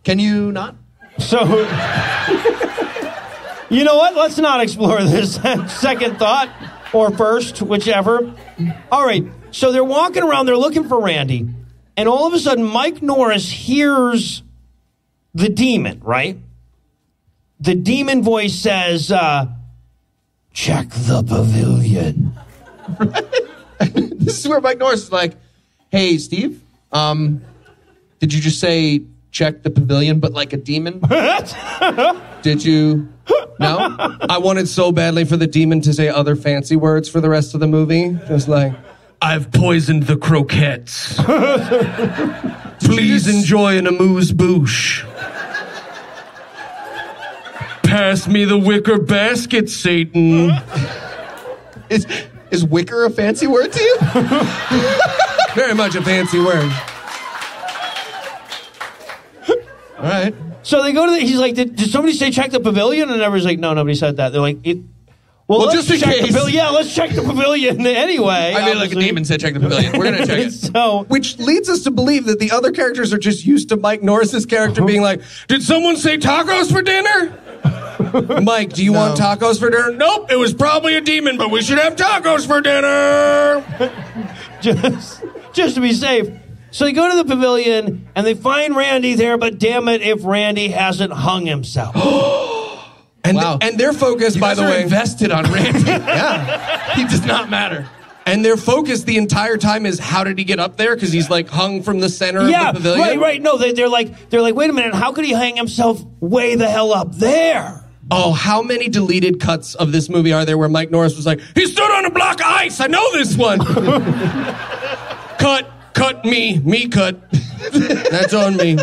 Can you not? So, you know what? Let's not explore this. Second thought, or first, whichever. All right, so they're walking around, they're looking for Randy, and all of a sudden, Mike Norris hears the demon, right? The demon voice says, uh, check the pavilion. This is where Mike Norris is like, hey, Steve, um, did you just say check the pavilion, but like a demon? Did you? No? I wanted so badly for the demon to say other fancy words for the rest of the movie. Just like, I've poisoned the croquettes. Please enjoy an amuse-bouche. Pass me the wicker basket, Satan. Is, Is wicker a fancy word to you? Very much a fancy word. All right. So they go to the, he's like, did, did somebody say check the pavilion? And everybody's like, no, nobody said that. They're like, it, well, well, let's just check the pavilion. Yeah, let's check the pavilion anyway. I mean, obviously. Like a demon said check the pavilion. We're going to check it. So, which leads us to believe that the other characters are just used to Mike Norris's character uh-huh. being like, did someone say tacos for dinner? Mike, do you no. want tacos for dinner? Nope, it was probably a demon, but we should have tacos for dinner. just, just to be safe. So they go to the pavilion, and they find Randy there, but damn it if Randy hasn't hung himself. and, wow. th- and their focus, you by the way... invested on Randy. Yeah. He does not matter. And their focus the entire time is, how did he get up there? Because he's, like, hung from the center yeah, of the pavilion. Right, right. No, they, they're like, they're like, wait a minute, how could he hang himself way the hell up there? Oh, how many deleted cuts of this movie are there where Mike Norris was like, he stood on a block of ice, I know this one. Cut. Cut me, me cut. That's on me.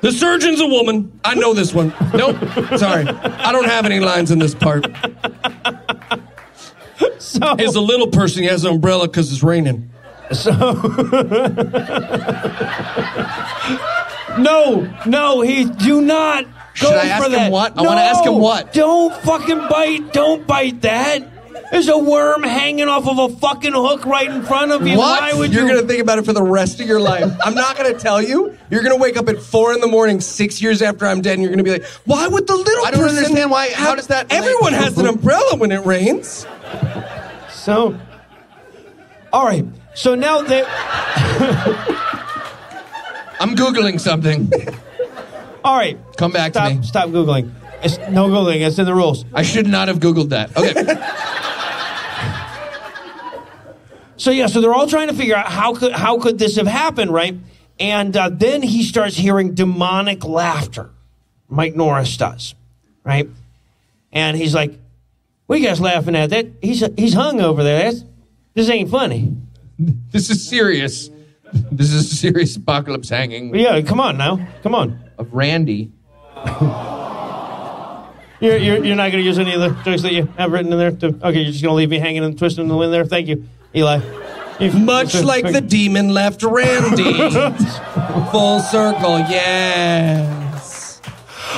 The surgeon's a woman. I know this one. Nope. Sorry. I don't have any lines in this part. So, he's a little person. He has an umbrella because it's raining. So. no, no, he do not go Should I ask for that. Him what? I no, want to ask him what. Don't fucking bite. Don't bite that. There's a worm hanging off of a fucking hook right in front of you. What? Why would You're you... going to think about it for the rest of your life. I'm not going to tell you. You're going to wake up at four in the morning, six years after I'm dead, and you're going to be like, why would the little I don't person understand why. How does that... Everyone has an umbrella when it rains. So... All right. So now they... I'm Googling something. All right. Come back stop, to me. Stop Googling. It's no Googling. It's in the rules. I should not have Googled that. Okay. So, yeah, so they're all trying to figure out how could how could this have happened, right? And uh, then he starts hearing demonic laughter. Mike Norris does, right? And he's like, what are you guys laughing at? That He's he's hung over there. That's, this ain't funny. This is serious. This is a serious apocalypse hanging. Well, yeah, come on now. Come on. Of Randy. you're, you're, you're not going to use any of the jokes that you have written in there? To, okay, you're just going to leave me hanging and twisting in the wind there? Thank you. Eli. Much so, like the demon left Randy. Full circle, yes.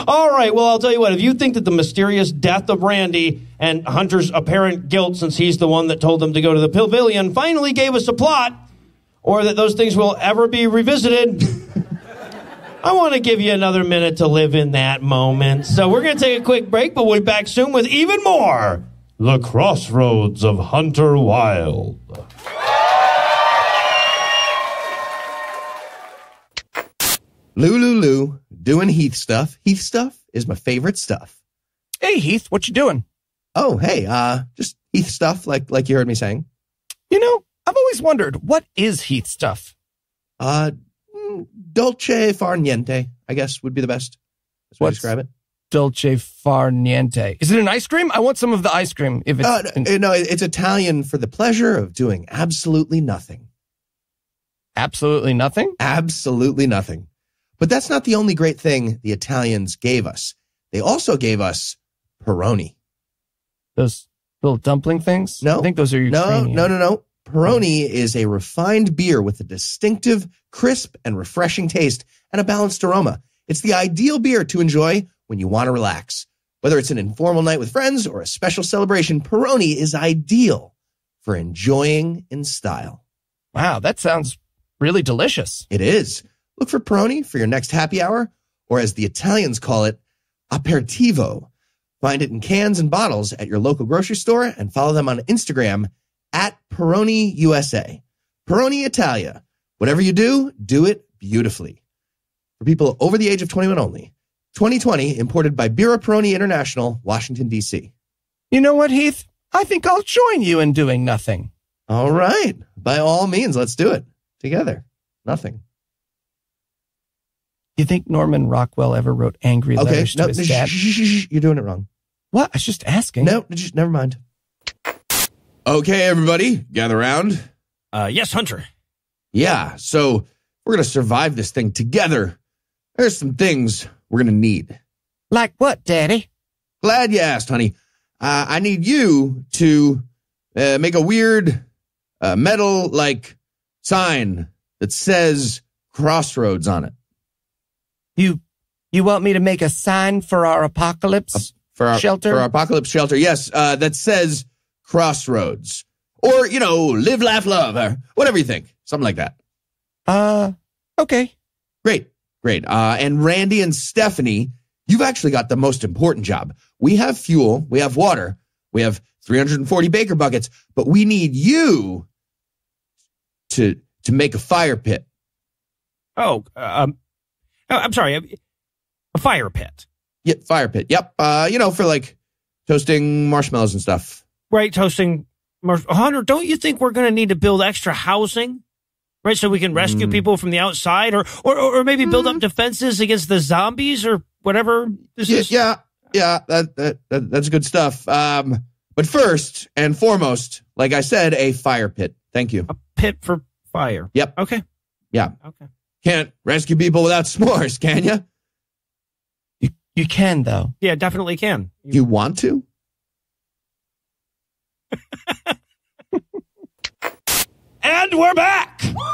All right, well, I'll tell you what. If you think that the mysterious death of Randy and Hunter's apparent guilt, since he's the one that told them to go to the pavilion, finally gave us a plot, or that those things will ever be revisited, I want to give you another minute to live in that moment. So we're going to take a quick break, but we'll be back soon with even more The Crossroads of Hunter Wilde. Lululu, doing Heath stuff. Heath stuff is my favorite stuff. Hey, Heath, what you doing? Oh, hey, uh, just Heath stuff, like like you heard me saying. You know, I've always wondered, what is Heath stuff? Uh, dolce far niente, I guess would be the best. That's what describe it. Dolce far niente. Is it an ice cream? I want some of the ice cream. If it's uh, no, no, it's Italian for the pleasure of doing absolutely nothing. Absolutely nothing? Absolutely nothing. But that's not the only great thing the Italians gave us. They also gave us Peroni. Those little dumpling things? No. I think those are Ukrainian. No, no, no, no. Peroni is a refined beer with a distinctive, crisp, and refreshing taste and a balanced aroma. It's the ideal beer to enjoy when you want to relax. Whether it's an informal night with friends or a special celebration, Peroni is ideal for enjoying in style. Wow, that sounds really delicious. It is. Look for Peroni for your next happy hour, or as the Italians call it, aperitivo. Find it in cans and bottles at your local grocery store and follow them on Instagram at Peroni U S A. Peroni Italia. Whatever you do, do it beautifully. For people over the age of twenty-one only. twenty twenty, imported by Bira Peroni International, Washington, D C You know what, Heath? I think I'll join you in doing nothing. All right. By all means, let's do it. Together. Nothing. You think Norman Rockwell ever wrote angry okay, letters no, to his sh- dad? Sh- sh- sh- you're doing it wrong. What? I was just asking. No, just, never mind. Okay, everybody. Gather around. Uh, yes, Hunter. Yeah, so we're going to survive this thing together. There's some things we're going to need. Like what, Daddy? Glad you asked, honey. Uh, I need you to uh, make a weird uh, metal-like sign that says Crossroads on it. You you want me to make a sign for our apocalypse uh, for our, shelter? For our apocalypse shelter, yes, uh, that says Crossroads. Or, you know, live, laugh, love, or whatever you think. Something like that. Uh, okay. Great, great. Uh, and Randy and Stephanie, you've actually got the most important job. We have fuel, we have water, we have three hundred forty baker buckets, but we need you to to make a fire pit. Oh, um, I'm sorry, a fire pit. Yeah, fire pit, yep. Uh, you know, for like toasting marshmallows and stuff. Right, toasting marshmallows. Hunter, don't you think we're going to need to build extra housing? Right, so we can rescue mm. people from the outside, or or, or maybe build mm. up defenses against the zombies or whatever this yeah, is. Yeah, yeah, that, that, that, that's good stuff. Um, but first and foremost, like I said, a fire pit. Thank you. A pit for fire. Yep. Okay. Yeah. Okay. Can't rescue people without s'mores, can you? You, you can, though. Yeah, definitely can. You, you want to? And we're back! Woo!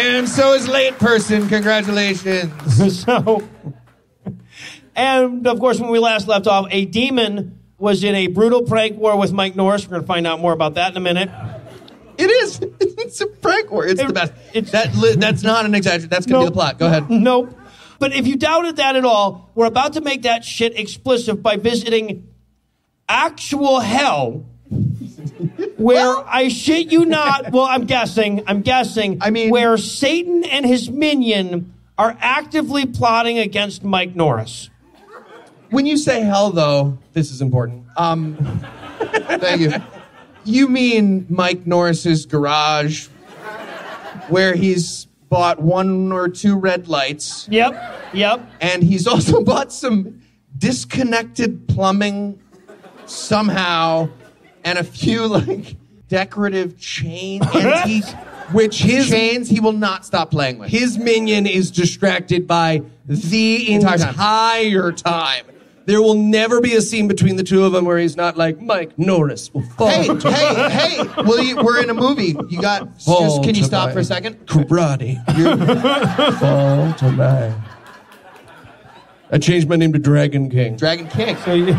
And so is late person. Congratulations. So, and of course, when we last left off, a demon was in a brutal prank war with Mike Norris. We're going to find out more about that in a minute. It is. It's a prank war. It's it, the best. It's, that, that's not an exaggeration. That's going to nope, be the plot. Go ahead. Nope. But if you doubted that at all, we're about to make that shit explicit by visiting actual hell. Where well, I shit you not, well, I'm guessing, I'm guessing, I mean, where Satan and his minion are actively plotting against Mike Norris. When you say hell, though, this is important. Um, thank you. You mean Mike Norris's garage, where he's bought one or two red lights. Yep, yep. And he's also bought some disconnected plumbing somehow. And a few, like, decorative chain antique, which his chains he will not stop playing with. His minion is distracted by the entire time. entire time. There will never be a scene between the two of them where he's not like, Mike Norris will fall. Hey, hey, hey, will you, we're in a movie. You got, just, can you stop for a second? Karate. Fall to mine. I changed my name to Dragon King. Dragon King. So you...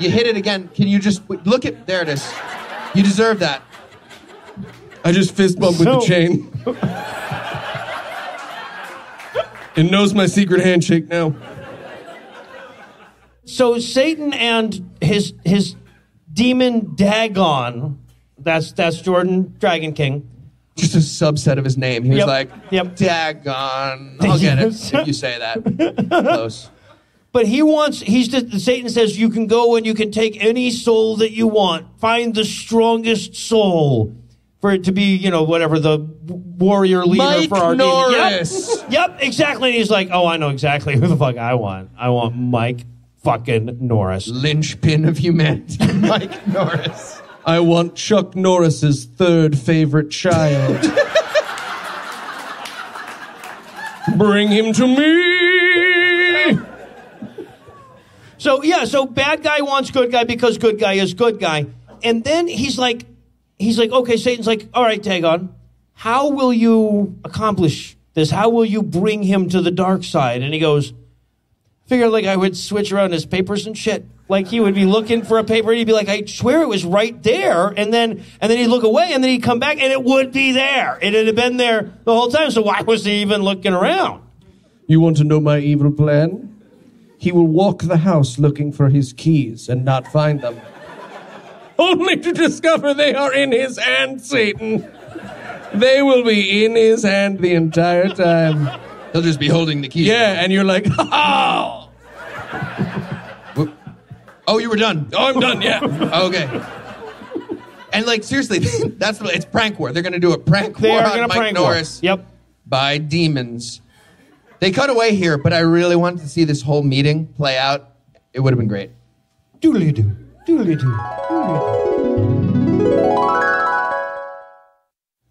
You hit it again. Can you just look at? There it is. You deserve that. I just fist bumped so, with the chain. It knows my secret handshake now. So Satan and his his demon Dagon. That's that's Jordan Dragon King. Just a subset of his name. He was yep, like yep. Dagon. I'll get it if you say that. Close. But he wants, he's just, Satan says, you can go and you can take any soul that you want. Find the strongest soul for it to be, you know, whatever, the warrior leader Mike for our Norris. Demon. Yep. Yep, exactly. And he's like, oh, I know exactly who the fuck I want. I want Mike fucking Norris. Linchpin of humanity, Mike Norris. I want Chuck Norris's third favorite child. Bring him to me. So, yeah, so bad guy wants good guy because good guy is good guy. And then he's like, he's like, okay, Satan's like, all right, Dagon, how will you accomplish this? How will you bring him to the dark side? And he goes, figure like I would switch around his papers and shit. Like he would be looking for a paper and he'd be like, I swear it was right there. And then, and then he'd look away and then he'd come back and it would be there. It had been there the whole time. So why was he even looking around? You want to know my evil plan? He will walk the house looking for his keys and not find them. Only to discover they are in his hand, Satan. They will be in his hand the entire time. He'll just be holding the keys. Yeah, and you're like, ha oh! Oh, you were done. Oh, I'm done, yeah. Okay. And like, seriously, that's the, it's prank war. They're going to do a prank they war are on gonna Mike prank Norris war. Yep. By demons. They cut away here, but I really wanted to see this whole meeting play out. It would have been great. Doodly-doo, doodly-doo, doodly-doo.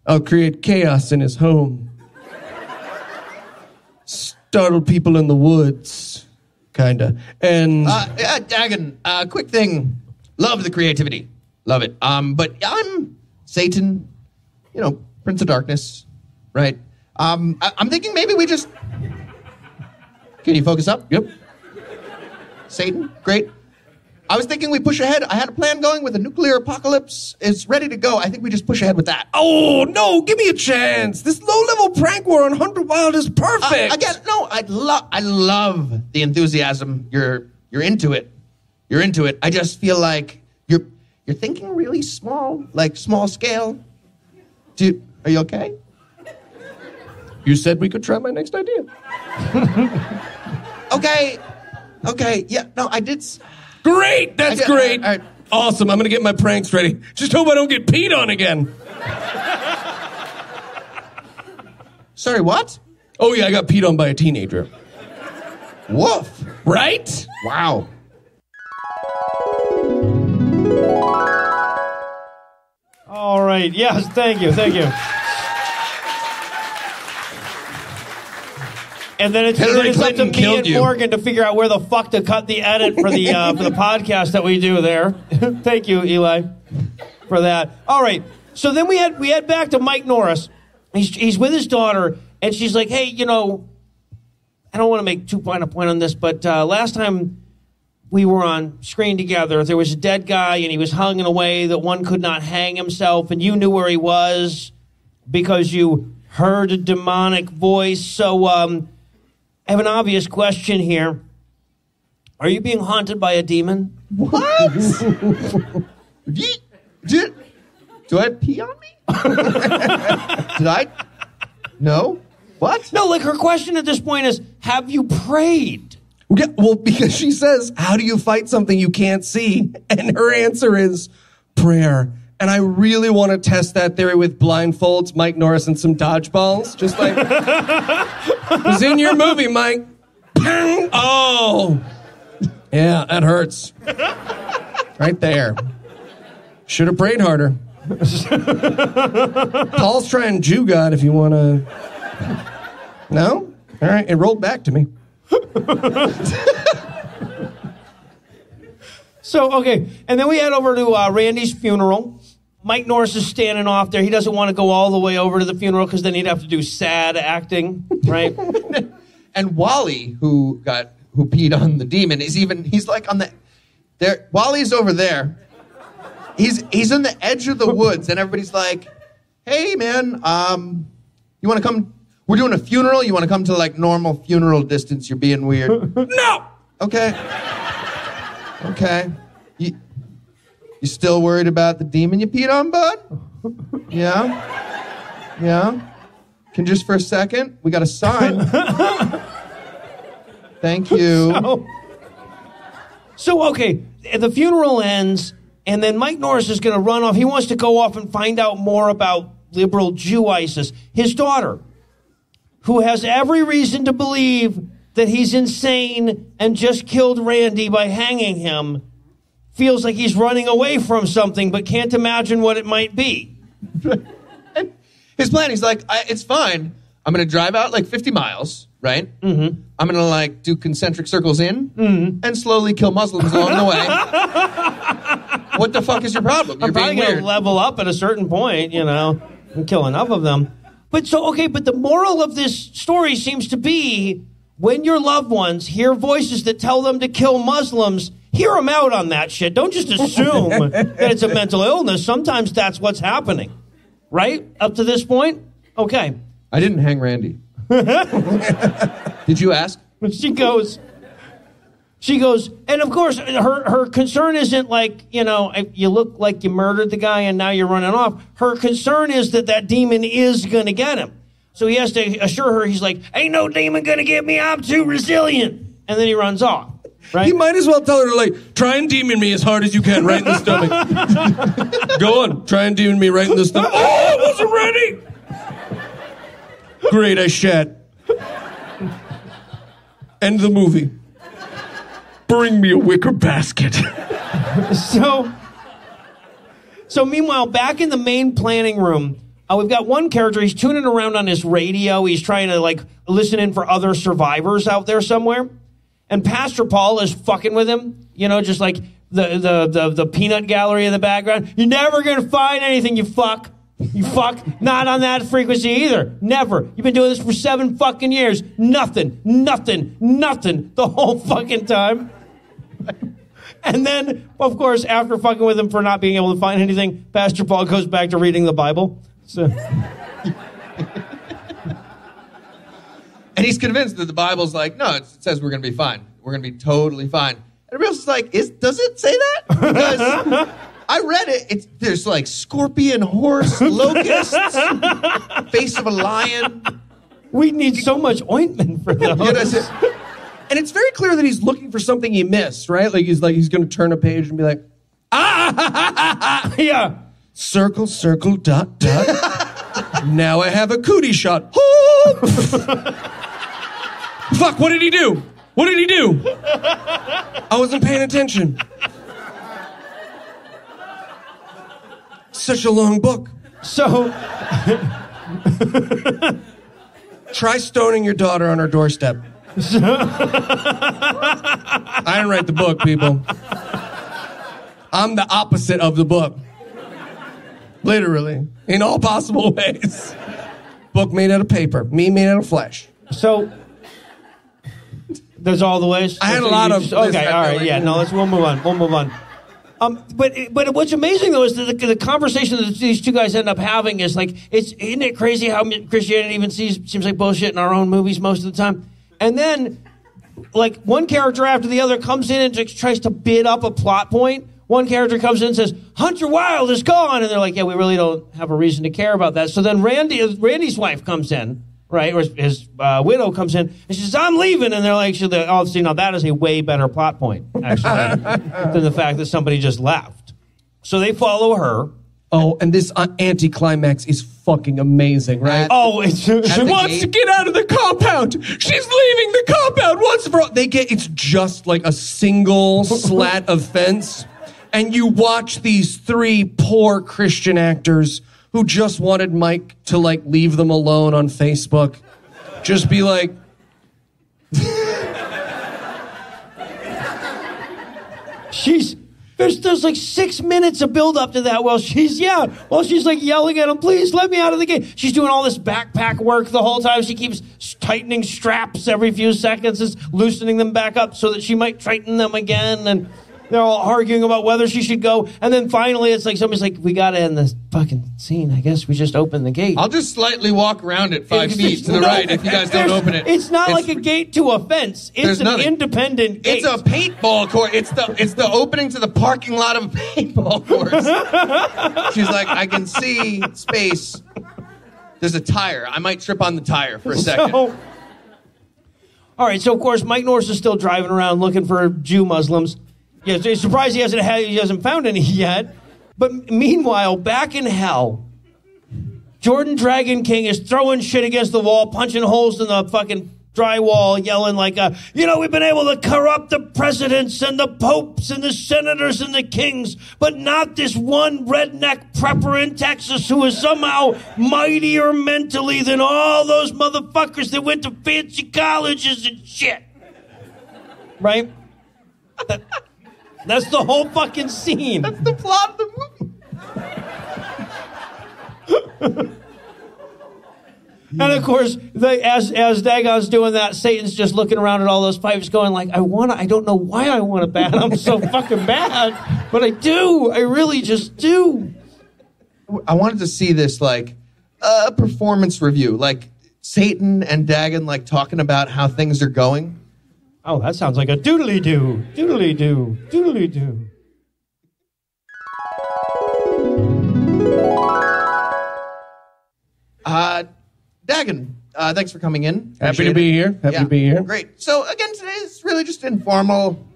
I'll create chaos in his home. Startle people in the woods. kinda. And uh, uh, Dagon, uh, quick thing. Love the creativity, love it. Um, but I'm Satan, you know, Prince of Darkness, right? Um, I, I'm thinking maybe we just. Can you focus up? Yep. Satan, great. I was thinking we push ahead. I had a plan going with a nuclear apocalypse. It's ready to go. I think we just push ahead with that. Oh, no, give me a chance. This low-level prank war on Hunter Wilde is perfect. Uh, again, no, I, lo- I love the enthusiasm. You're, you're into it. You're into it. I just feel like you're, you're thinking really small, like small scale. Do, are you okay? You said we could try my next idea. Okay. Okay. Yeah, no, I did... S- Great! That's get, great! All right, all right. Awesome, I'm gonna get my pranks ready. Just hope I don't get peed on again. Sorry, what? Oh yeah, I got peed on by a teenager. Woof! Right? Wow. All right, yes, thank you, thank you. And then it's, then it's up to me and Morgan you. to figure out where the fuck to cut the edit for the uh, for the podcast that we do there. Thank you, Eli, for that. All right. So then we head we head back to Mike Norris. He's he's with his daughter, and she's like, "Hey, you know, I don't want to make too fine a point on this, but uh, last time we were on screen together, there was a dead guy, and he was hung in a way that one could not hang himself, and you knew where he was because you heard a demonic voice. So." um I have an obvious question here. Are you being haunted by a demon? What? Did, do I pee on me? Did I? No? What? No, like her question at this point is, have you prayed? Okay, well, because she says, how do you fight something you can't see? And her answer is prayer. And I really want to test that theory with blindfolds, Mike Norris, and some dodgeballs. Just like, it was in your movie, Mike. Oh. Yeah, that hurts. Right there. Should have prayed harder. Paul's trying Jew God if you want to. No? All right, it rolled back to me. So, okay, and then we head over to uh, Randy's funeral. Mike Norris is standing off there. He doesn't want to go all the way over to the funeral because then he'd have to do sad acting, right? And Wally, who got who peed on the demon, is even he's like on the there. Wally's over there. He's he's on the edge of the woods, and everybody's like, "Hey, man, um, you want to come? We're doing a funeral. You want to come to like normal funeral distance? You're being weird." No. Okay. Okay. You, you still worried about the demon you peed on, bud? Yeah? Yeah? Can just for a second? We got a sign. Thank you. So, so, okay, the funeral ends, and then Mike Norris is going to run off. He wants to go off and find out more about liberal Jew ISIS. His daughter, who has every reason to believe that he's insane and just killed Randy by hanging him, feels like he's running away from something but can't imagine what it might be. And his plan, he's like, I, it's fine. I'm going to drive out like fifty miles, right? Mm-hmm. I'm going to like do concentric circles in mm-hmm. and slowly kill Muslims along the way. What the fuck is your problem? You're I'm probably going to level up at a certain point, you know, and kill enough of them. But so, okay, but the moral of this story seems to be when your loved ones hear voices that tell them to kill Muslims, hear them out on that shit. Don't just assume that it's a mental illness. Sometimes that's what's happening. Right? Up to this point? Okay. I didn't hang Randy. Did you ask? She goes, she goes, and of course, her, her concern isn't like, you know, you look like you murdered the guy and now you're running off. Her concern is that that demon is going to get him. So he has to assure her, he's like, ain't no demon gonna get me, I'm too resilient. And then he runs off, right? He might as well tell her to, like, try and demon me as hard as you can, right in the stomach. Go on, try and demon me right in the stomach. Oh, I wasn't ready! Great, I shat. End the movie. Bring me a wicker basket. so, so meanwhile, back in the main planning room, Uh, we've got one character, he's tuning around on his radio. He's trying to, like, listen in for other survivors out there somewhere. And Pastor Paul is fucking with him, you know, just like the the the, the peanut gallery in the background. You're never going to find anything, you fuck. You fuck. Not on that frequency either. Never. You've been doing this for seven fucking years. Nothing. Nothing. Nothing. The whole fucking time. And then, of course, after fucking with him for not being able to find anything, Pastor Paul goes back to reading the Bible. So... And he's convinced that the Bible's like, no, it says we're going to be fine. We're going to be totally fine. And everybody else is like, is, does it say that? Because I read it. It's, there's like scorpion, horse, locusts, face of a lion. We need so much ointment for those. You know, it's, and it's very clear that he's looking for something he missed, right? Like he's like he's going to turn a page and be like, ah, ha, ha, ha, ha. Yeah. Circle, circle, dot, dot. Now I have a cootie shot. Oh! Fuck, what did he do? What did he do? I wasn't paying attention. Such a long book. So... Try stoning your daughter on her doorstep. I didn't write the book, people. I'm the opposite of the book. Literally. In all possible ways. Book made out of paper. Me made out of flesh. So... There's all the ways. I had a lot of. Just, okay, all right, yeah, no, let's. We'll move on. We'll move on. Um, but but what's amazing though is that the, the conversation that these two guys end up having is like, it's isn't it crazy how Christianity even sees, seems like bullshit in our own movies most of the time, and then like one character after the other comes in and just tries to bid up a plot point. One character comes in and says, "Hunter Wilde is gone," and they're like, "Yeah, we really don't have a reason to care about that." So then Randy, Randy's wife comes in. Right, or his, his uh, widow comes in and she says, "I'm leaving," and they're like, "She, the, oh, see, now that is a way better plot point actually than the fact that somebody just left." So they follow her. Oh, and this uh, anticlimax is fucking amazing, right? At, oh, it's, she wants gate. to get out of the compound. She's leaving the compound once for all. They get it's just like a single slat of fence, and you watch these three poor Christian actors who just wanted Mike to, like, leave them alone on Facebook. Just be like... she's... There's, there's, like, six minutes of build-up to that while she's, yeah, while she's, like, yelling at him, "Please, let me out of the gate." She's doing all this backpack work the whole time. She keeps tightening straps every few seconds, just loosening them back up so that she might tighten them again, and... They're all arguing about whether she should go. And then finally, it's like somebody's like, "We got to end this fucking scene. I guess we just open the gate." I'll just slightly walk around it five it's, feet it's to the no, right if you guys don't open it. It's not it's, like a gate to a fence. It's an nothing. independent gate. It's a paintball court. It's the, it's the opening to the parking lot of paintball courts. She's like, "I can see space. There's a tire. I might trip on the tire for a second." So, all right. So, of course, Mike Norris is still driving around looking for Jew Muslims. Yeah, it's surprised he hasn't had, he hasn't found any yet. But meanwhile, back in hell, Jordan Dragon King is throwing shit against the wall, punching holes in the fucking drywall, yelling like, uh, "You know, we've been able to corrupt the presidents and the popes and the senators and the kings, but not this one redneck prepper in Texas who is somehow mightier mentally than all those motherfuckers that went to fancy colleges and shit." Right? That's the whole fucking scene. That's the plot of the movie. And of course, they, as as Dagon's doing that, Satan's just looking around at all those pipes, going like, "I wanna. I don't know why I want to bat. I'm so fucking bad, but I do. I really just do." I wanted to see this like a uh, performance review, like Satan and Dagon like talking about how things are going. Oh, that sounds like a doodly-doo, doodly-doo, doodly-doo. Uh, Dagon, uh, thanks for coming in. Appreciate Happy to it. be here. Happy yeah. to be here. Great. So, again, today is really just informal.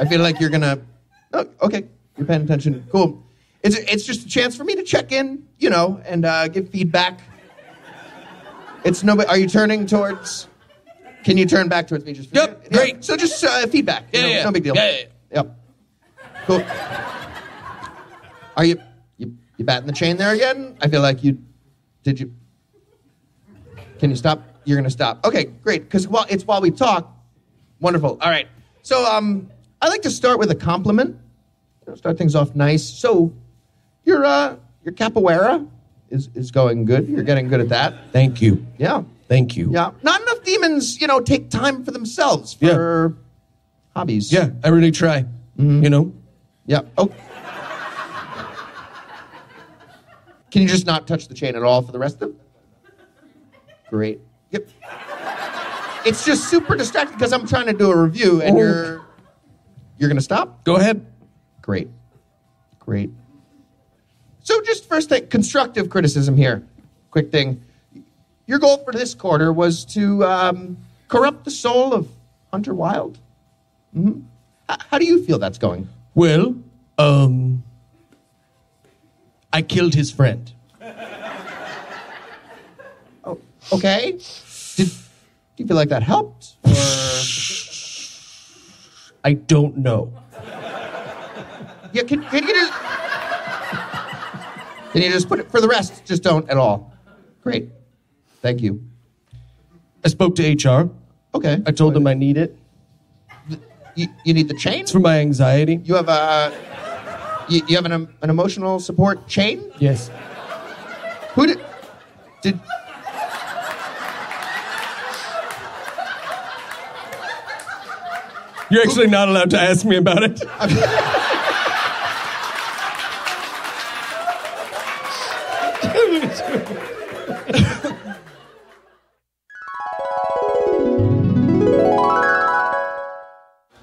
I feel like you're going to... Oh, okay, you're paying attention. Cool. It's, it's just a chance for me to check in, you know, and uh, give feedback. It's nobody... Are you turning towards... Can you turn back towards me just for Yep, yeah. great. So just uh, feedback. Yeah, you know, yeah. No big deal. Yeah, yeah, yeah. Yep. Cool. Are you, you you batting the chain there again? I feel like you did you Can you stop? You're gonna stop. Okay, great. Because while it's while we talk, Wonderful. All right. So um, I like to start with a compliment. Start things off nice. So your uh, your capoeira is is going good. You're getting good at that. Thank you. Yeah. Thank you. Yeah. Not enough demons, you know, take time for themselves for yeah. hobbies. Yeah. I really try. Mm-hmm. You know. Yeah. Oh. Can you just not touch the chain at all for the rest of it? Great. Yep. It's just super distracting because I'm trying to do a review and oh. you're you're gonna stop? Go ahead. Great. Great. So just first thing, constructive criticism here. Quick thing. Your goal for this quarter was to um, corrupt the soul of Hunter Wilde. Mm-hmm. H- how do you feel that's going? Well, um... I killed his friend. Oh, okay. Did, do you feel like that helped? Or... I don't know. Yeah, can, can you just... Can you just put it... For the rest, just don't at all. Great. Thank you. I spoke to H R. Okay. I told them I need it. You, you need the chain? It's for my anxiety. You have a... You, you have an, um, an emotional support chain? Yes. Who did... Did... You're actually not allowed to ask me about it. I mean...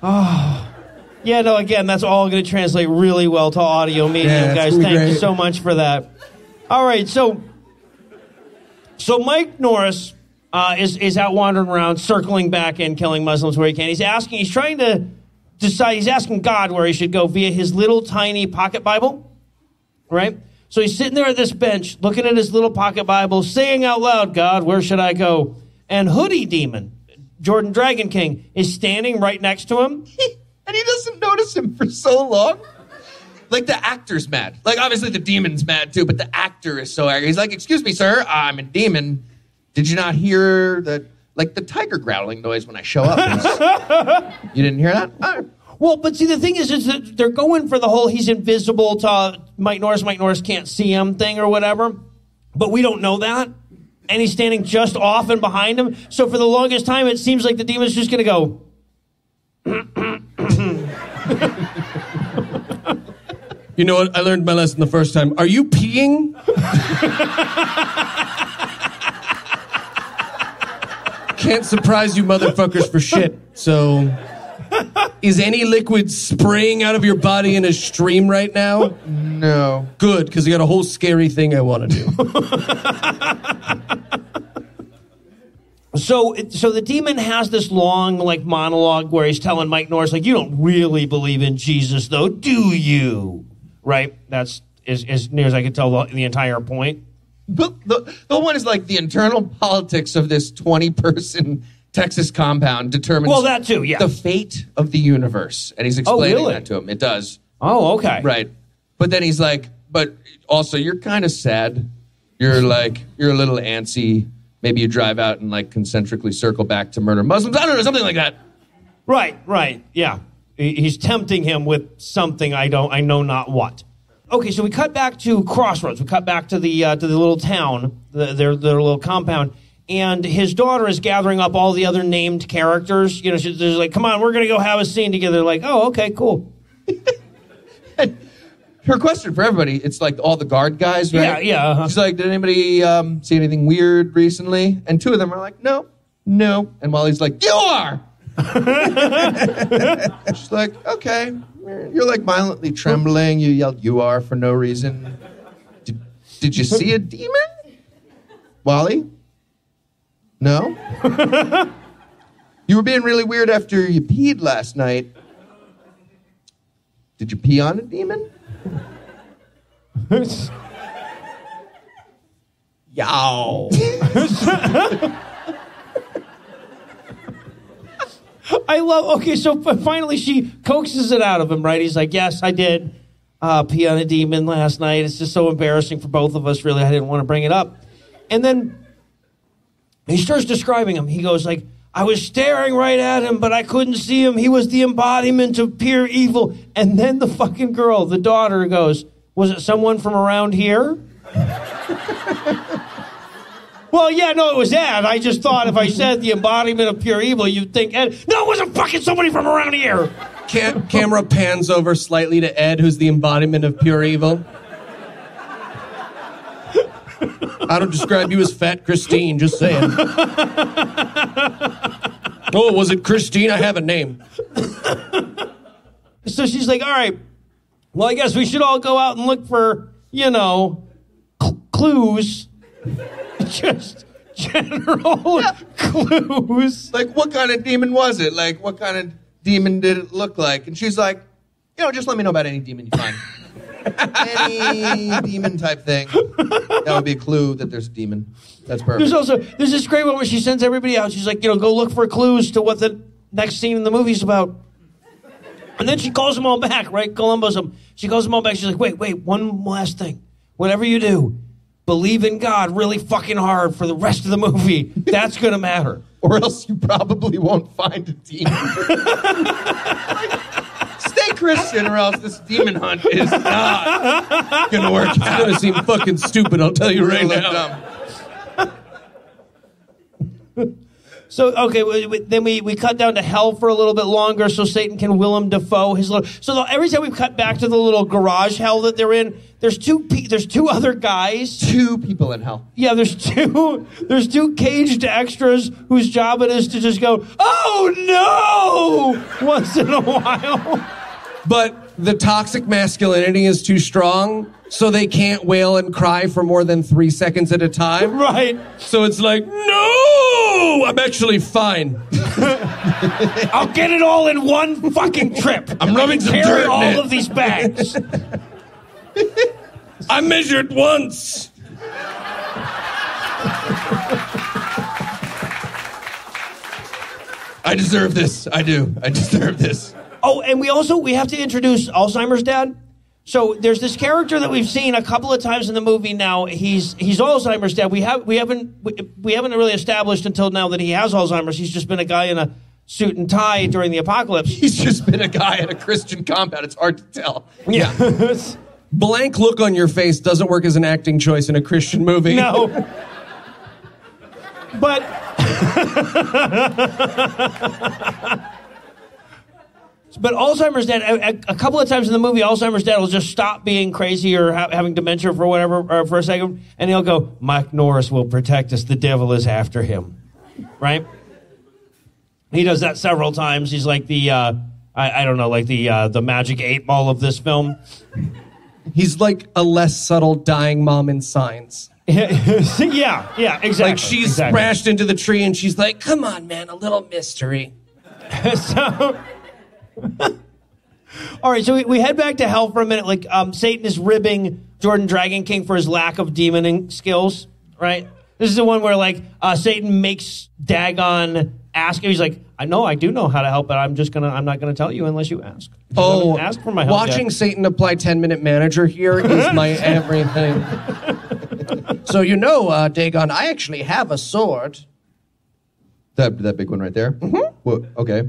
Oh... Yeah, no, again, that's all going to translate really well to audio medium, yeah, guys. Thank great. you so much for that. All right, so so Mike Norris uh, is, is out wandering around, circling back and killing Muslims where he can. He's asking, he's trying to decide, he's asking God where he should go via his little tiny pocket Bible, right? So he's sitting there at this bench, looking at his little pocket Bible, saying out loud, God, where should I go? And Hoodie Demon, Jordan Dragon King, is standing right next to him. And he doesn't notice him for so long. Like, the actor's mad. Like, obviously the demon's mad, too, but the actor is so angry. He's like, excuse me, sir, I'm a demon. Did you not hear the, like, the tiger growling noise when I show up? You didn't hear that? Right. Well, but see, the thing is, is that they're going for the whole he's invisible to Mike Norris, Mike Norris can't see him thing or whatever. But we don't know that. And he's standing just off and behind him. So for the longest time, it seems like the demon's just going to go... You know what? I learned my lesson the first time. Are you peeing? Can't surprise you motherfuckers for shit. So, is any liquid spraying out of your body in a stream right now? No. Good, because I got a whole scary thing I want to do. So, so the demon has this long, like, monologue where he's telling Mike Norris, like, you don't really believe in Jesus, though, do you? Right? That's as, as near as I can tell the, the entire point. But the, the one is, like, the internal politics of this twenty-person Texas compound determines well, that too, yeah. the fate of the universe. And he's explaining oh, really? that to him. It does. Oh, okay. Right. But then he's like, but also, you're kind of sad. You're, like, you're a little antsy. Maybe you drive out and, like, concentrically circle back to murder Muslims. I don't know, something like that. Right, right, yeah. He's tempting him with something I don't, I know not what. Okay, so we cut back to Crossroads. We cut back to the uh, to the little town, the, their their little compound, and his daughter is gathering up all the other named characters. You know, she's like, "Come on, we're gonna go have a scene together." They're like, "Oh, okay, cool." Her question for everybody, it's like all the guard guys, right? Yeah, yeah. Uh-huh. She's like, did anybody um, see anything weird recently? And two of them are like, no, no. And Wally's like, you are! She's like, okay. You're like violently trembling. You yelled, you are, for no reason. Did, did you see a demon? Wally? No? You were being really weird after you peed last night. Did you pee on a demon? Yow. I love, okay, so finally she coaxes it out of him, right? He's like, yes, I did uh, pee on a demon last night. It's just so embarrassing for both of us, really. I didn't want to bring it up. And then he starts describing him. He goes like, I was staring right at him, but I couldn't see him. He was the embodiment of pure evil. And then the fucking girl, the daughter, goes, was it someone from around here? Well, yeah, no, it was Ed. I just thought if I said the embodiment of pure evil, you'd think Ed. No, it wasn't fucking somebody from around here. Cam- camera pans over slightly to Ed, who's the embodiment of pure evil. I don't describe you as fat Christine, just saying. Oh, was it Christine? I have a name. So she's like, all right, well, I guess we should all go out and look for, you know, cl- clues. Just general yeah. clues. Like, what kind of demon was it? Like, what kind of demon did it look like? And she's like, you know, just let me know about any demon you find. Any demon type thing. That would be a clue that there's a demon. That's perfect. There's also, there's this great one where she sends everybody out. She's like, you know, go look for clues to what the next scene in the movie's about. And then she calls them all back, right? Columbus them. She calls them all back. She's like, wait, wait, one last thing. Whatever you do, believe in God really fucking hard for the rest of the movie. That's going to matter. Or else you probably won't find a demon. Christian, or else this demon hunt is not gonna work. It's gonna seem fucking stupid, I'll tell you right now. So, okay, we, we, then we, we cut down to hell for a little bit longer so Satan can Willem Dafoe his little... So the, every time we cut back to the little garage hell that they're in, there's two pe- there's two other guys. Two people in hell. Yeah, there's two there's two caged extras whose job it is to just go, oh no, once in a while. But the toxic masculinity is too strong, so they can't wail and cry for more than three seconds at a time. Right. So it's like, no, I'm actually fine. I'll get it all in one fucking trip. I'm rubbing some dirt in all it. Of these bags. I measured once. I deserve this. I do. I deserve this. Oh, and we also, we have to introduce Alzheimer's dad. So there's this character that we've seen a couple of times in the movie now. He's he's Alzheimer's dad. We, have, we, haven't, we, we haven't really established until now that he has Alzheimer's. He's just been a guy in a suit and tie during the apocalypse. He's just been a guy at a Christian compound. It's hard to tell. Yeah. Blank look on your face doesn't work as an acting choice in a Christian movie. No. But... But Alzheimer's dad, a, a couple of times in the movie, Alzheimer's dad will just stop being crazy or ha- having dementia for whatever, or for a second, and he'll go, Mike Norris will protect us. The devil is after him. Right? He does that several times. He's like the, uh, I, I don't know, like the uh, the magic eight ball of this film. He's like a less subtle dying mom in Signs. yeah, yeah, exactly. Like she's exactly. crashed into the tree and she's like, come on, man, a little mystery. so... All right, so we, we head back to hell for a minute. Like um, Satan is ribbing Jordan Dragon King for his lack of demoning skills, right? This is the one where like uh, Satan makes Dagon ask him. He's like, "I know, I do know how to help, but I'm just gonna, I'm not gonna tell you unless you ask." Oh, ask for my help. Watching yet. Satan apply ten-minute manager here is my everything. So you know, uh, Dagon, I actually have a sword. That that big one right there. Mm-hmm. Well, okay.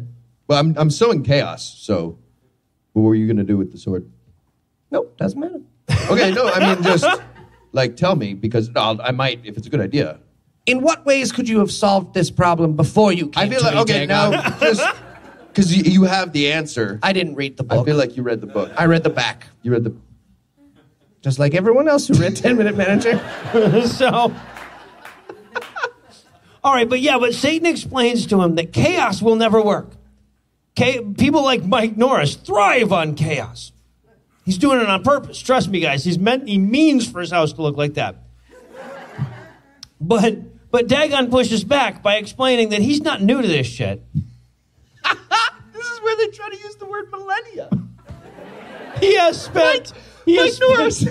Well, I'm, I'm sowing chaos, so what were you going to do with the sword? Nope, doesn't matter. Okay, no, I mean, just, like, tell me, because I'll, I might, if it's a good idea. In what ways could you have solved this problem before you came I feel to like, me, okay, Dagon? Now, just, because you, you have the answer. I didn't read the book. I feel like you read the book. I read the back. You read the... Just like everyone else who read ten-Minute Manager. So... All right, but yeah, but Satan explains to him that chaos will never work. People like Mike Norris thrive on chaos. He's doing it on purpose. Trust me, guys. He's meant, he means for his house to look like that. But but Dagon pushes back by explaining that he's not new to this shit. This is where they try to use the word millennia. He has spent... Mike, he Mike has spent, Norris.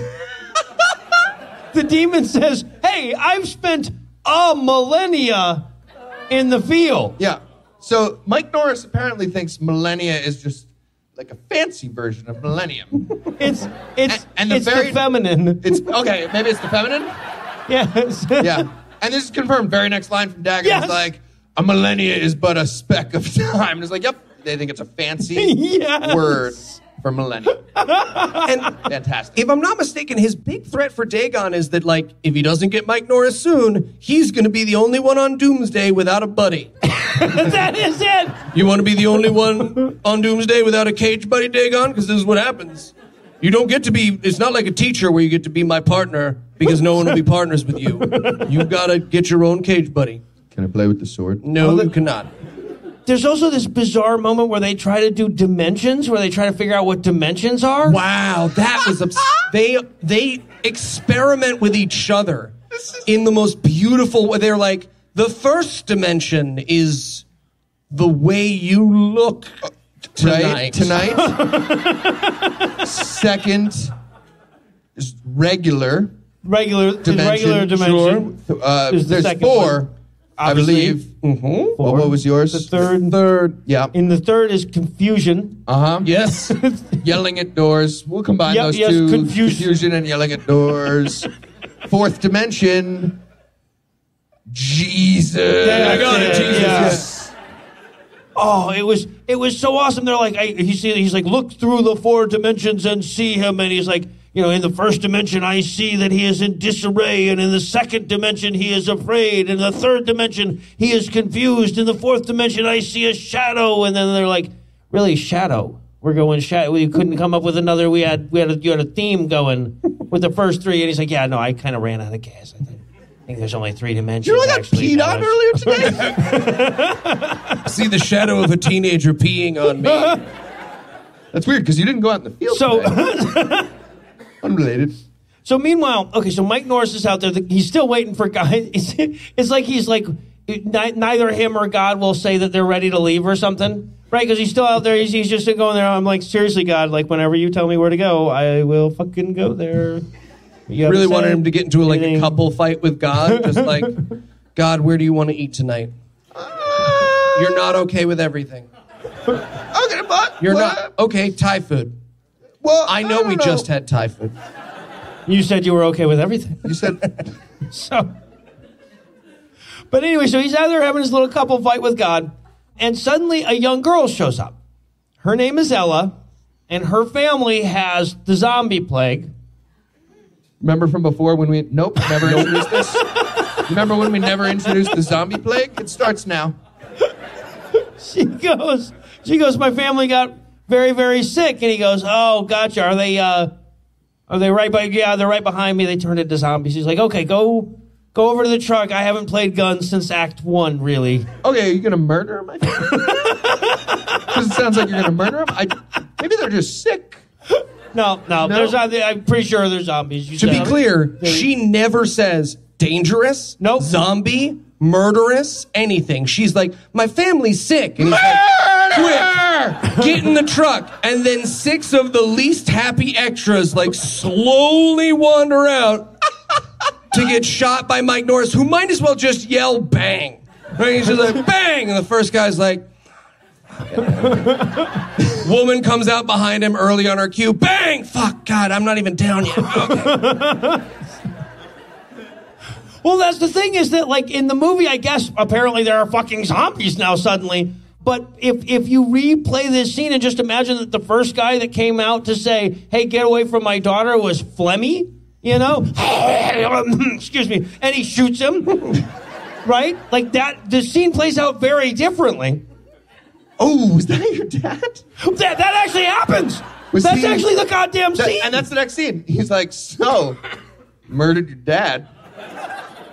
The demon says, hey, I've spent a millennia in the field. Yeah. So Mike Norris apparently thinks millennia is just like a fancy version of millennium. It's it's and, and the it's very, the feminine. It's okay. Maybe it's the feminine. Yes. Yeah. And this is confirmed. Very next line from Dagon yes. is like, a millennia is but a speck of time. And it's like, yep, they think it's a fancy yes. word for millennium. And fantastic. If I'm not mistaken, his big threat for Dagon is that, like, if he doesn't get Mike Norris soon, he's going to be the only one on Doomsday without a buddy. That is it. You want to be the only one on Doomsday without a cage buddy, Dagon? Because this is what happens. You don't get to be, it's not like a teacher where you get to be my partner because no one will be partners with you. You've got to get your own cage buddy. Can I play with the sword? No, oh, you cannot. There's also this bizarre moment where they try to do dimensions, where they try to figure out what dimensions are. Wow, that was abs- they they experiment with each other in the most beautiful way. They're like, the first dimension is the way you look tonight. Tonight. tonight. Second is regular. Regular dimension. Regular dimension. Sure. Uh, is the there's four. One. Obviously. I believe. Mm-hmm. Well, what was yours? The third. The third. Yeah. And the third is confusion. Uh-huh. Yes. Yelling at doors. We'll combine yep, those yes, two. Confusion. confusion and yelling at doors. Fourth dimension. Jesus. Yeah, I got it. Jesus. Yeah. Yes. Oh, it was it was so awesome. They're like, I, he's, he's like, look through the four dimensions and see him. And he's like, you know, in the first dimension, I see that he is in disarray. And in the second dimension, he is afraid. In the third dimension, he is confused. In the fourth dimension, I see a shadow. And then they're like, really, shadow? We're going shadow. We couldn't come up with another. We had, we had, a, you had a theme going with the first three. And he's like, yeah, no, I kind of ran out of gas. I think, I think there's only three dimensions. You know, I got actually. peed on earlier today. See the shadow of a teenager peeing on me. That's weird because you didn't go out in the field So. Unrelated. So meanwhile, okay, so Mike Norris is out there. He's still waiting for God. It's, it's like he's like, neither him or God will say that they're ready to leave or something, right? Because he's still out there. He's, he's just going there. I'm like, seriously, God, like whenever you tell me where to go, I will fucking go there. You really wanted him to get into a, like a couple fight with God. Just like, God, where do you want to eat tonight? Uh, You're not okay with everything. Okay, but. You're what? Not. Okay, Thai food. Well, I know I we know. just had Thai food. You said you were okay with everything. You said so. But anyway, so he's out there having his little couple fight with God, and suddenly a young girl shows up. Her name is Ella, and her family has the zombie plague. Remember from before when we nope never introduced this. Remember when we never introduced the zombie plague? It starts now. She goes. She goes. My family got. Very, very sick. And he goes, oh, gotcha. Are they, uh, are they right by, yeah, they're right behind me. They turned into zombies. He's like, okay, go, go over to the truck. I haven't played guns since act one, really. Okay. Are you going to murder him? Because it sounds like you're going to murder him. I, maybe they're just sick. No, no, no. There's, I'm pretty sure they're zombies. You to be clear, they, she never says dangerous, nope. zombie, murderous, anything. She's like, my family's sick. And he's like, quit. Get in the truck, and then six of the least happy extras like slowly wander out to get shot by Mike Norris, who might as well just yell bang. Right? He's just like bang, and the first guy's like, woman comes out behind him early on her cue, bang! Fuck God, I'm not even down yet. Okay. Well, that's the thing is that like in the movie, I guess apparently there are fucking zombies now suddenly. But if if you replay this scene and just imagine that the first guy that came out to say, hey, get away from my daughter was Flemmy, you know? Excuse me. And he shoots him, right? Like that, the scene plays out very differently. Oh, is that your dad? That, that actually happens. Was that's he, actually the goddamn that, scene. And that's the next scene. He's like, so, murdered your dad.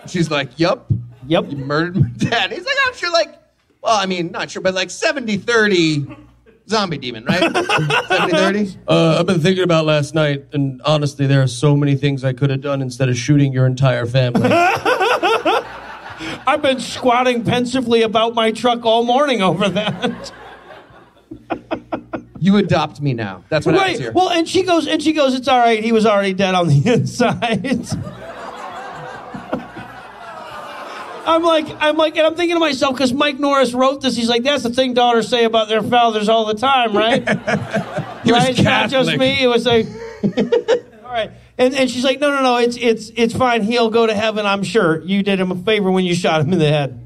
She's like, yup. Yep. You murdered my dad. He's like, I'm sure like, well, I mean, not sure, but like seventy thirty zombie demon, right? seventy thirty? Uh, I've been thinking about last night, and honestly, there are so many things I could have done instead of shooting your entire family. I've been squatting pensively about my truck all morning over that. You adopt me now. That's what right. happens here. Well, and she goes, and she goes, it's all right. He was already dead on the inside. I'm like, I'm like, and I'm thinking to myself, because Mike Norris wrote this, he's like, that's the thing daughters say about their fathers all the time, right? He right? was Catholic. It's not just me. It was like, all right. And and she's like, no, no, no, it's it's it's fine. He'll go to heaven, I'm sure. You did him a favor when you shot him in the head.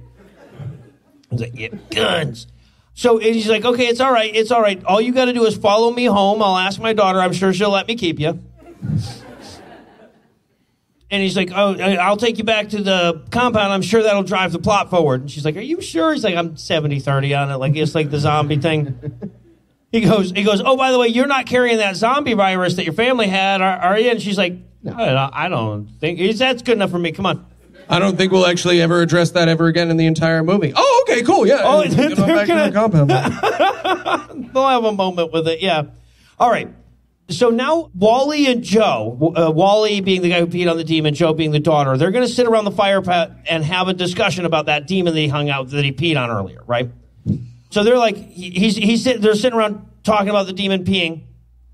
He's like, yeah, guns. So and he's like, okay, it's all right. It's all right. All you got to do is follow me home. I'll ask my daughter. I'm sure she'll let me keep you. And he's like, oh, I'll take you back to the compound. I'm sure that'll drive the plot forward. And she's like, are you sure? He's like, I'm seventy thirty on it. Like, it's like the zombie thing. He goes, he goes, oh, by the way, you're not carrying that zombie virus that your family had, are, are you? And she's like, no, I don't think he's, that's good enough for me. Come on. I don't think we'll actually ever address that ever again in the entire movie. Oh, okay, cool, yeah. Oh, they're back gonna... to the compound. They'll have a moment with it, yeah. All right, so now Wally and Joe, uh, Wally being the guy who peed on the demon, Joe being the daughter, they're going to sit around the fire pit and have a discussion about that demon that he hung out that he peed on earlier, right? So they're like, he's he's sit, they're sitting around talking about the demon peeing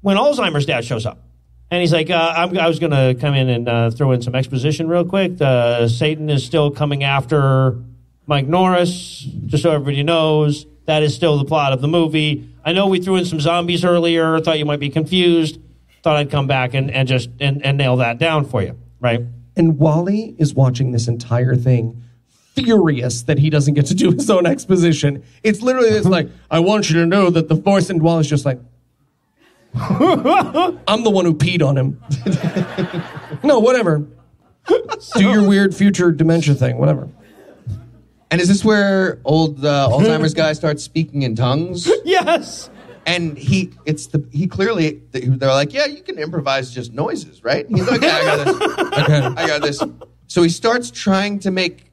when Alzheimer's dad shows up. And he's like, uh, I'm, I was going to come in and uh, throw in some exposition real quick. Uh, Satan is still coming after Mike Norris, just so everybody knows. That is still the plot of the movie. I know we threw in some zombies earlier. Thought you might be confused. Thought I'd come back and, and just and, and nail that down for you, right? And Wally is watching this entire thing, furious that he doesn't get to do his own exposition. It's literally it's like, I want you to know that the force, and Wally's just like, I'm the one who peed on him. No, whatever. Do your weird future dementia thing, whatever. And is this where old uh, Alzheimer's guy starts speaking in tongues? Yes. And he, it's the he clearly, they're like, yeah, you can improvise just noises, right? He's like, okay, I got this. Okay, I got this. So he starts trying to make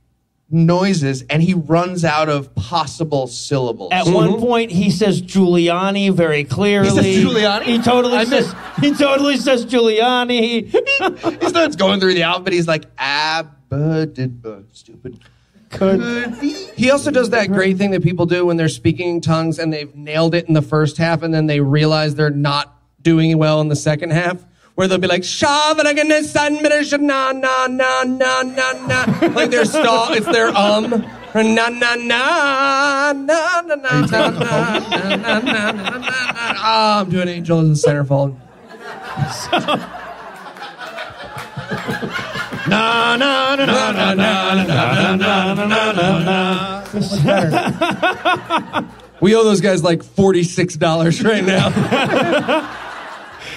noises, and he runs out of possible syllables. At mm-hmm. one point, he says Giuliani very clearly. He says Giuliani? He totally, I says, he totally says Giuliani. He, he starts going through the alphabet. He's like, Abba, did, uh, stupid. Could he also does that great thing that people do when they're speaking in tongues, and they've nailed it in the first half, and then they realize they're not doing well in the second half, where they'll be like, na, na, na, na, na, na. Like their stall, it's their um. Na, na, na, na, na, na, na, na, na, na, na, na. Ah, I'm doing Angel as a centerfold. Na, na, na, na, na, na, na, na, na, na, na. This is better. We owe those guys like forty-six dollars right now.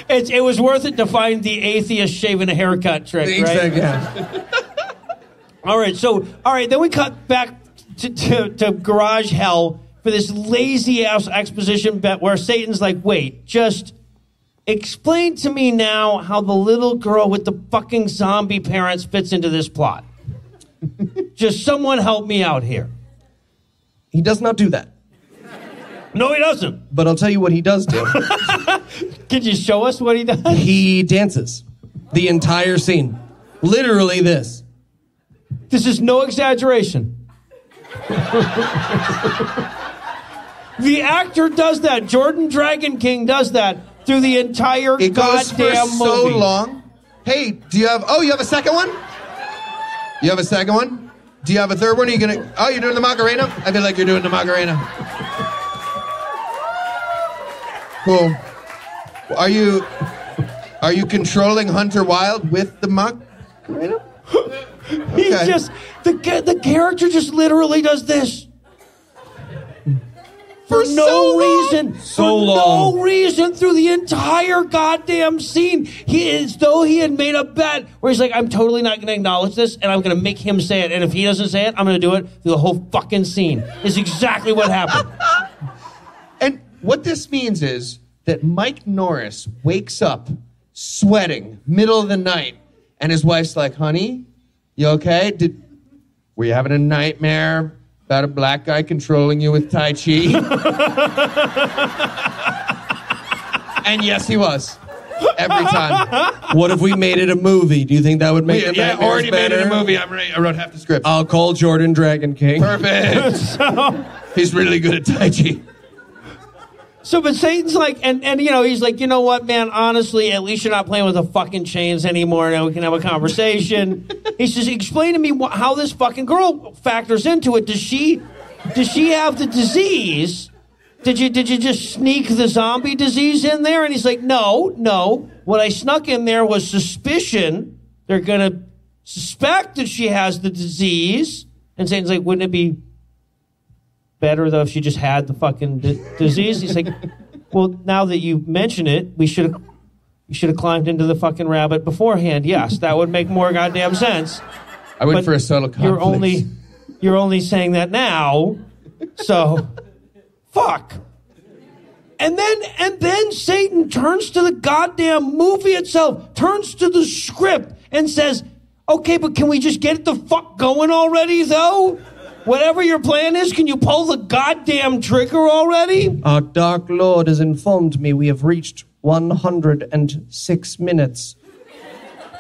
It's, it was worth it to find the atheist shaving a haircut trick, right? Exactly. Yeah. All right, so, all right, then we cut back to, to, to garage hell for this lazy-ass exposition bet where Satan's like, wait, just explain to me now how the little girl with the fucking zombie parents fits into this plot. Just someone help me out here. He does not do that. No, he doesn't. But I'll tell you what he does do. Could you show us what he does? He dances the entire scene. Literally this. This is no exaggeration. The actor does that. Jordan Dragon King does that through the entire it goddamn movie. It goes for so movie. long. Hey, do you have... Oh, you have a second one? You have a second one? Do you have a third one? Are you going to... Oh, you're doing the Macarena? I feel like you're doing the Macarena. Cool. Are you are you controlling Hunter Wilde with the muck? Okay. He just the the character just literally does this for, for no so reason, long. so for long. no reason through the entire goddamn scene. He is though he had made a bet where he's like, I'm totally not going to acknowledge this, and I'm going to make him say it, and if he doesn't say it, I'm going to do it through the whole fucking scene. It's exactly what happened. And what this means is that Mike Norris wakes up sweating, middle of the night, and his wife's like, honey, you okay? Did, were you having a nightmare about a black guy controlling you with Tai Chi? And yes, he was. Every time. What if we made it a movie? Do you think that would make we, it yeah, better? Yeah, already made it a movie. I'm ready. I wrote half the script. I'll call Jordan Dragon King. Perfect. So... He's really good at Tai Chi. So, but Satan's like, and, and, you know, he's like, you know what, man, honestly, at least you're not playing with the fucking chains anymore. Now we can have a conversation. He says, explain to me wh- how this fucking girl factors into it. Does she, does she have the disease? Did you, did you just sneak the zombie disease in there? And he's like, no, no. What I snuck in there was suspicion. They're going to suspect that she has the disease. And Satan's like, wouldn't it be better, though, if she just had the fucking d- disease? He's like, well, now that you mention it, we should have we should have climbed into the fucking rabbit beforehand. Yes, that would make more goddamn sense. I went but for a subtle conflict. You're only, you're only saying that now, so fuck. And then and then Satan turns to the goddamn movie itself, turns to the script and says, okay, but can we just get the fuck going already, though? Whatever your plan is, can you pull the goddamn trigger already? Our dark lord has informed me we have reached one hundred six minutes,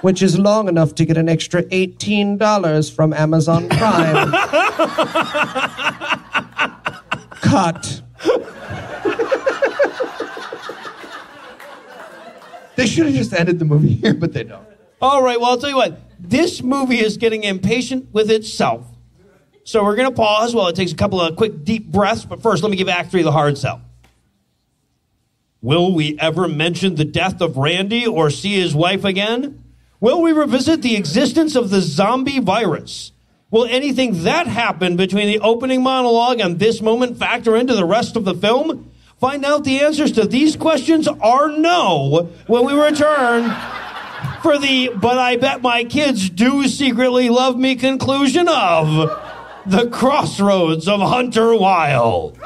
which is long enough to get an extra eighteen dollars from Amazon Prime. Cut. They should have just ended the movie here, but they don't. All right, well, I'll tell you what. This movie is getting impatient with itself. So we're going to pause while it takes a couple of quick deep breaths. But first, let me give Act three the hard sell. Will we ever mention the death of Randy or see his wife again? Will we revisit the existence of the zombie virus? Will anything that happened between the opening monologue and this moment factor into the rest of the film? Find out the answers to these questions are no when we return for the But I Bet My Kids Do Secretly Love Me conclusion of The Crossroads of Hunter Wilde.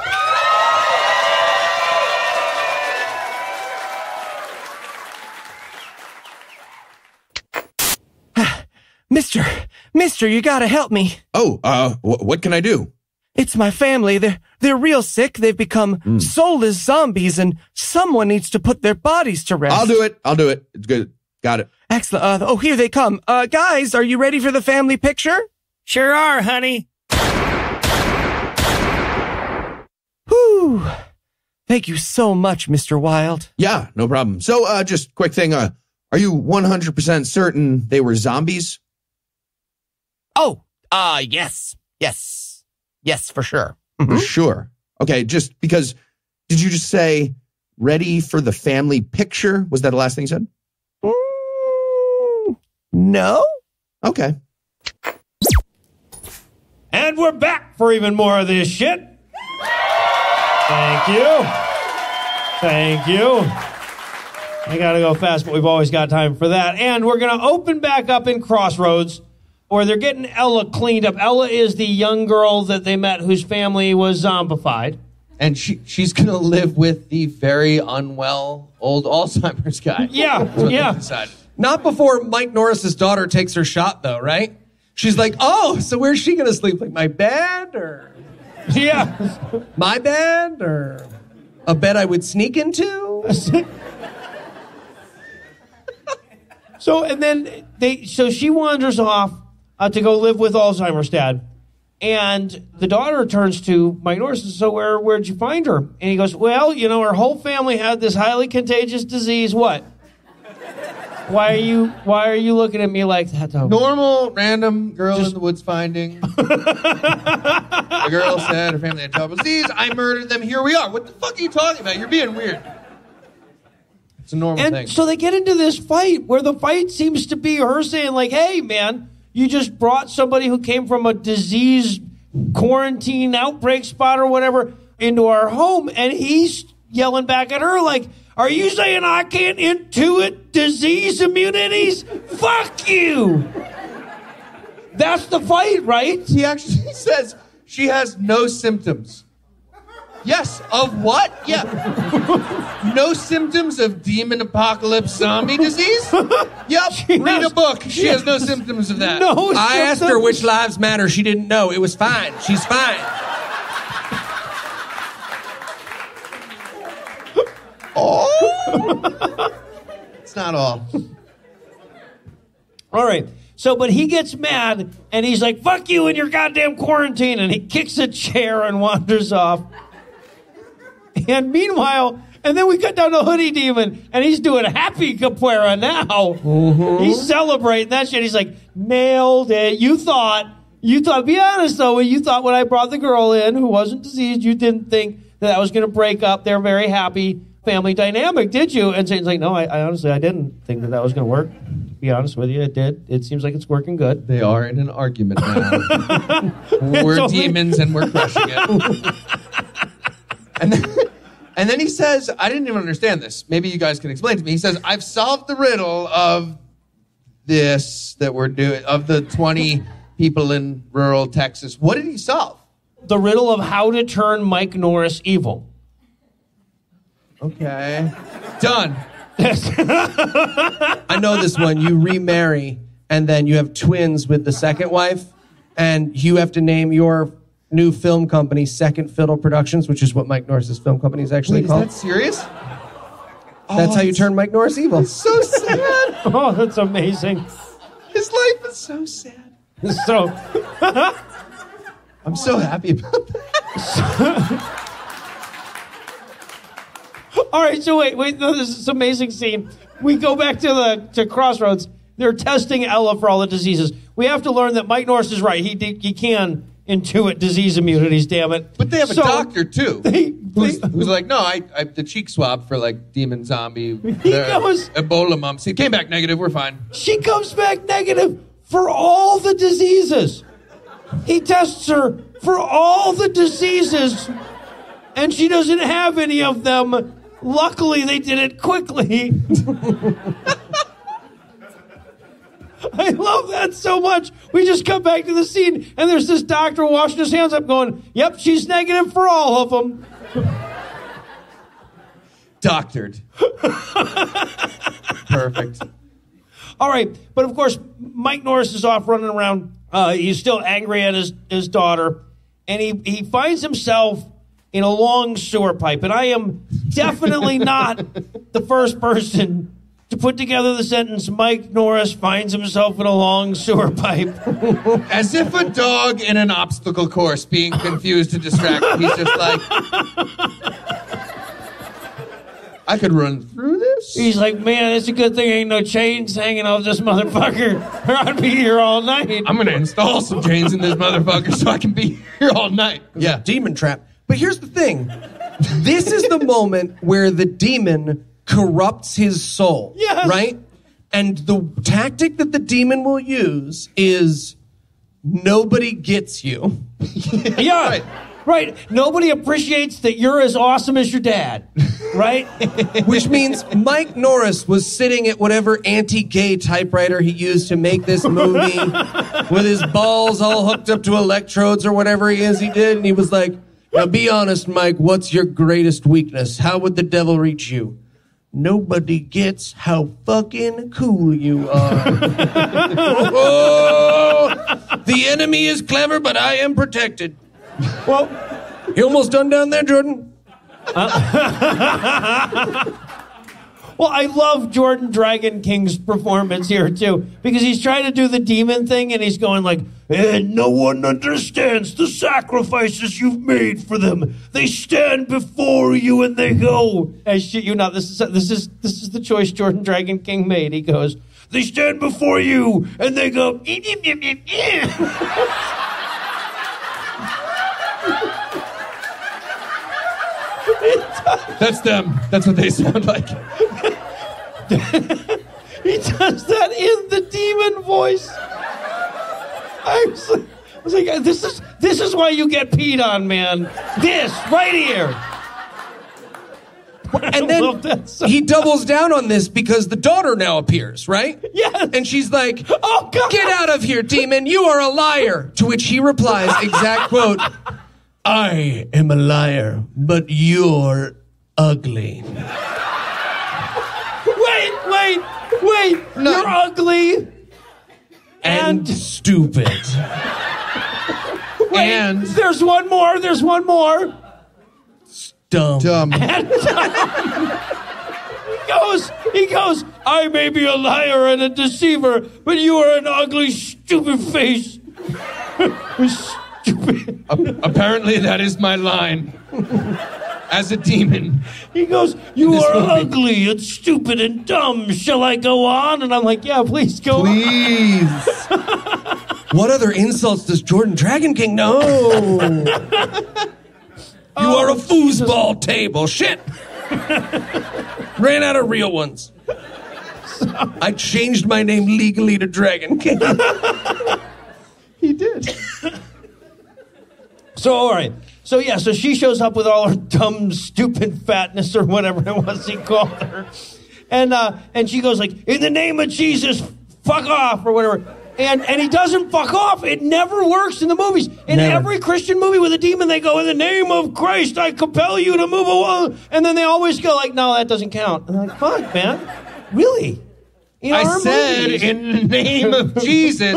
Mister, mister, you gotta help me. Oh, uh, wh- what can I do? It's my family. They're, they're real sick. They've become mm. soulless zombies, and someone needs to put their bodies to rest. I'll do it. I'll do it. It's good. Got it. Excellent. Uh, oh, here they come. Uh, guys, are you ready for the family picture? Sure are, honey. Whew. Thank you so much, Mister Wilde. Yeah, no problem. So, uh, just quick thing. Uh, are you one hundred percent certain they were zombies? Oh, uh, yes. Yes. Yes, for sure. Mm-hmm. For sure. Okay, just because, did you just say, ready for the family picture? Was that the last thing you said? Mm, no. Okay. And we're back for even more of this shit. Thank you. Thank you. I gotta go fast, but we've always got time for that. And we're gonna open back up in Crossroads. Or they're getting Ella cleaned up. Ella is the young girl that they met whose family was zombified. And she she's going to live with the very unwell old Alzheimer's guy. Yeah, yeah. Not before Mike Norris's daughter takes her shot, though, right? She's like, oh, so where's she going to sleep? Like, my bed or... Yeah. My bed or a bed I would sneak into? So, and then they... So she wanders off. Uh, to go live with Alzheimer's dad. And the daughter turns to Mike Norris and says, so where, where'd you find her? And he goes, well, you know, her whole family had this highly contagious disease. What? Why are you Why are you looking at me like that, though? Normal, random girl Just... in the woods finding. The girl said her family had terrible disease. I murdered them. Here we are. What the fuck are you talking about? You're being weird. It's a normal and thing. And so they get into this fight where the fight seems to be her saying, like, hey, man, you just brought somebody who came from a disease quarantine outbreak spot or whatever into our home, and he's yelling back at her like, are you saying I can't intuit disease immunities? Fuck you! That's the fight, right? He actually says she has no symptoms. Yes, of what? Yeah. No symptoms of demon apocalypse zombie disease? Yep, she read has, a book. She, she has, has no symptoms of that. No symptoms. I asked her which lives matter. She didn't know. It was fine. She's fine. Oh. It's not all. All right. So, but he gets mad, and he's like, fuck you in your goddamn quarantine, and he kicks a chair and wanders off. And meanwhile, and then we cut down to Hoodie Demon, and he's doing happy capoeira now. Mm-hmm. He's celebrating that shit. He's like, nailed it. You thought, you thought, be honest though, you thought when I brought the girl in who wasn't diseased, you didn't think that that was going to break up. They're very happy. family dynamic, did you? And Satan's like, no, I, I honestly, I didn't think that that was going to work. To be honest with you, it did. It seems like it's working good. They are in an argument now. We're only... demons and we're crushing it. and, then, and then he says, I didn't even understand this. Maybe you guys can explain to me. He says, I've solved the riddle of this that we're doing, of the twenty people in rural Texas. What did he solve? The riddle of how to turn Mike Norris evil. Okay. Done. I know this one. You remarry, and then you have twins with the second wife, and you have to name your new film company Second Fiddle Productions, which is what Mike Norris's film company is actually Wait, called. Is that serious? That's oh, how you turn Mike Norris evil. It's so sad. Oh, that's amazing. His life is so sad. So... I'm so happy about that. All right, so wait, wait, no, this is an amazing scene. We go back to the to Crossroads. They're testing Ella for all the diseases. We have to learn that Mike Norris is right. He he can intuit disease immunities, damn it. But they have so, a doctor, too, they, they, who's, who's like, no, I, I the cheek swab for, like, demon zombie, goes, Ebola mumps. He came back negative. We're fine. She comes back negative for all the diseases. He tests her for all the diseases, and she doesn't have any of them. Luckily, they did it quickly. I love that so much. We just come back to the scene, and there's this doctor washing his hands up going, yep, she's negative for all of them. Doctored. Perfect. All right, but of course, Mike Norris is off running around. Uh, he's still angry at his, his daughter, and he, he finds himself in a long sewer pipe. And I am definitely not the first person to put together the sentence, Mike Norris finds himself in a long sewer pipe. As if a dog in an obstacle course being confused to distract. He's just like, I could run through this? He's like, man, it's a good thing ain't no chains hanging off this motherfucker, or I'd be here all night. I'm going to install some chains in this motherfucker so I can be here all night. Yeah, demon trap. But here's the thing. This is the moment where the demon corrupts his soul, yes. Right? And the tactic that the demon will use is nobody gets you. Yeah, right. Right. Nobody appreciates that you're as awesome as your dad, right? Which means Mike Norris was sitting at whatever anti-gay typewriter he used to make this movie with his balls all hooked up to electrodes or whatever he is he did. And he was like, now be honest, Mike, what's your greatest weakness? How would the devil reach you? Nobody gets how fucking cool you are. Oh, the enemy is clever, but I am protected. Well, you almost done down there, Jordan. Uh, well, I love Jordan Dragon King's performance here, too, because he's trying to do the demon thing, and he's going like, Ed, no one understands the sacrifices you've made for them. They stand before you and they go. I shit you not, this is, this is, this is the choice Jordan Dragon King made. He goes, they stand before you and they go. That's them. That's what they sound like. He does that in the demon voice. I was, like, I was like, this is this is why you get peed on, man. This right here. And then so he doubles down on this because the daughter now appears, right? Yes. And she's like, "Oh God, get out of here, demon! You are a liar." To which he replies, exact quote. I am a liar, but you're ugly. Wait, wait, wait. No. You're ugly. And, and stupid. Wait, and there's one more, there's one more. Dumb. Dumb. And dumb. He goes, he goes, I may be a liar and a deceiver, but you are an ugly, stupid face. Apparently that is my line as a demon. He goes, you are movie. Ugly and stupid and dumb. Shall I go on? And I'm like, yeah, please go please. On. Please. What other insults does Jordan Dragon King know? You oh, are a foosball Jesus. Table. Shit. Ran out of real ones. I changed my name legally to Dragon King. He did. So, all right. So, yeah, so she shows up with all her dumb, stupid fatness or whatever it was he called her. And uh, and she goes like, in the name of Jesus, fuck off or whatever. And and he doesn't fuck off. It never works in the movies. In never. Every Christian movie with a demon, they go, in the name of Christ, I compel you to move away. And then they always go like, no, that doesn't count. And I'm like, fuck, man. Really? In I said, movies. In the name of Jesus.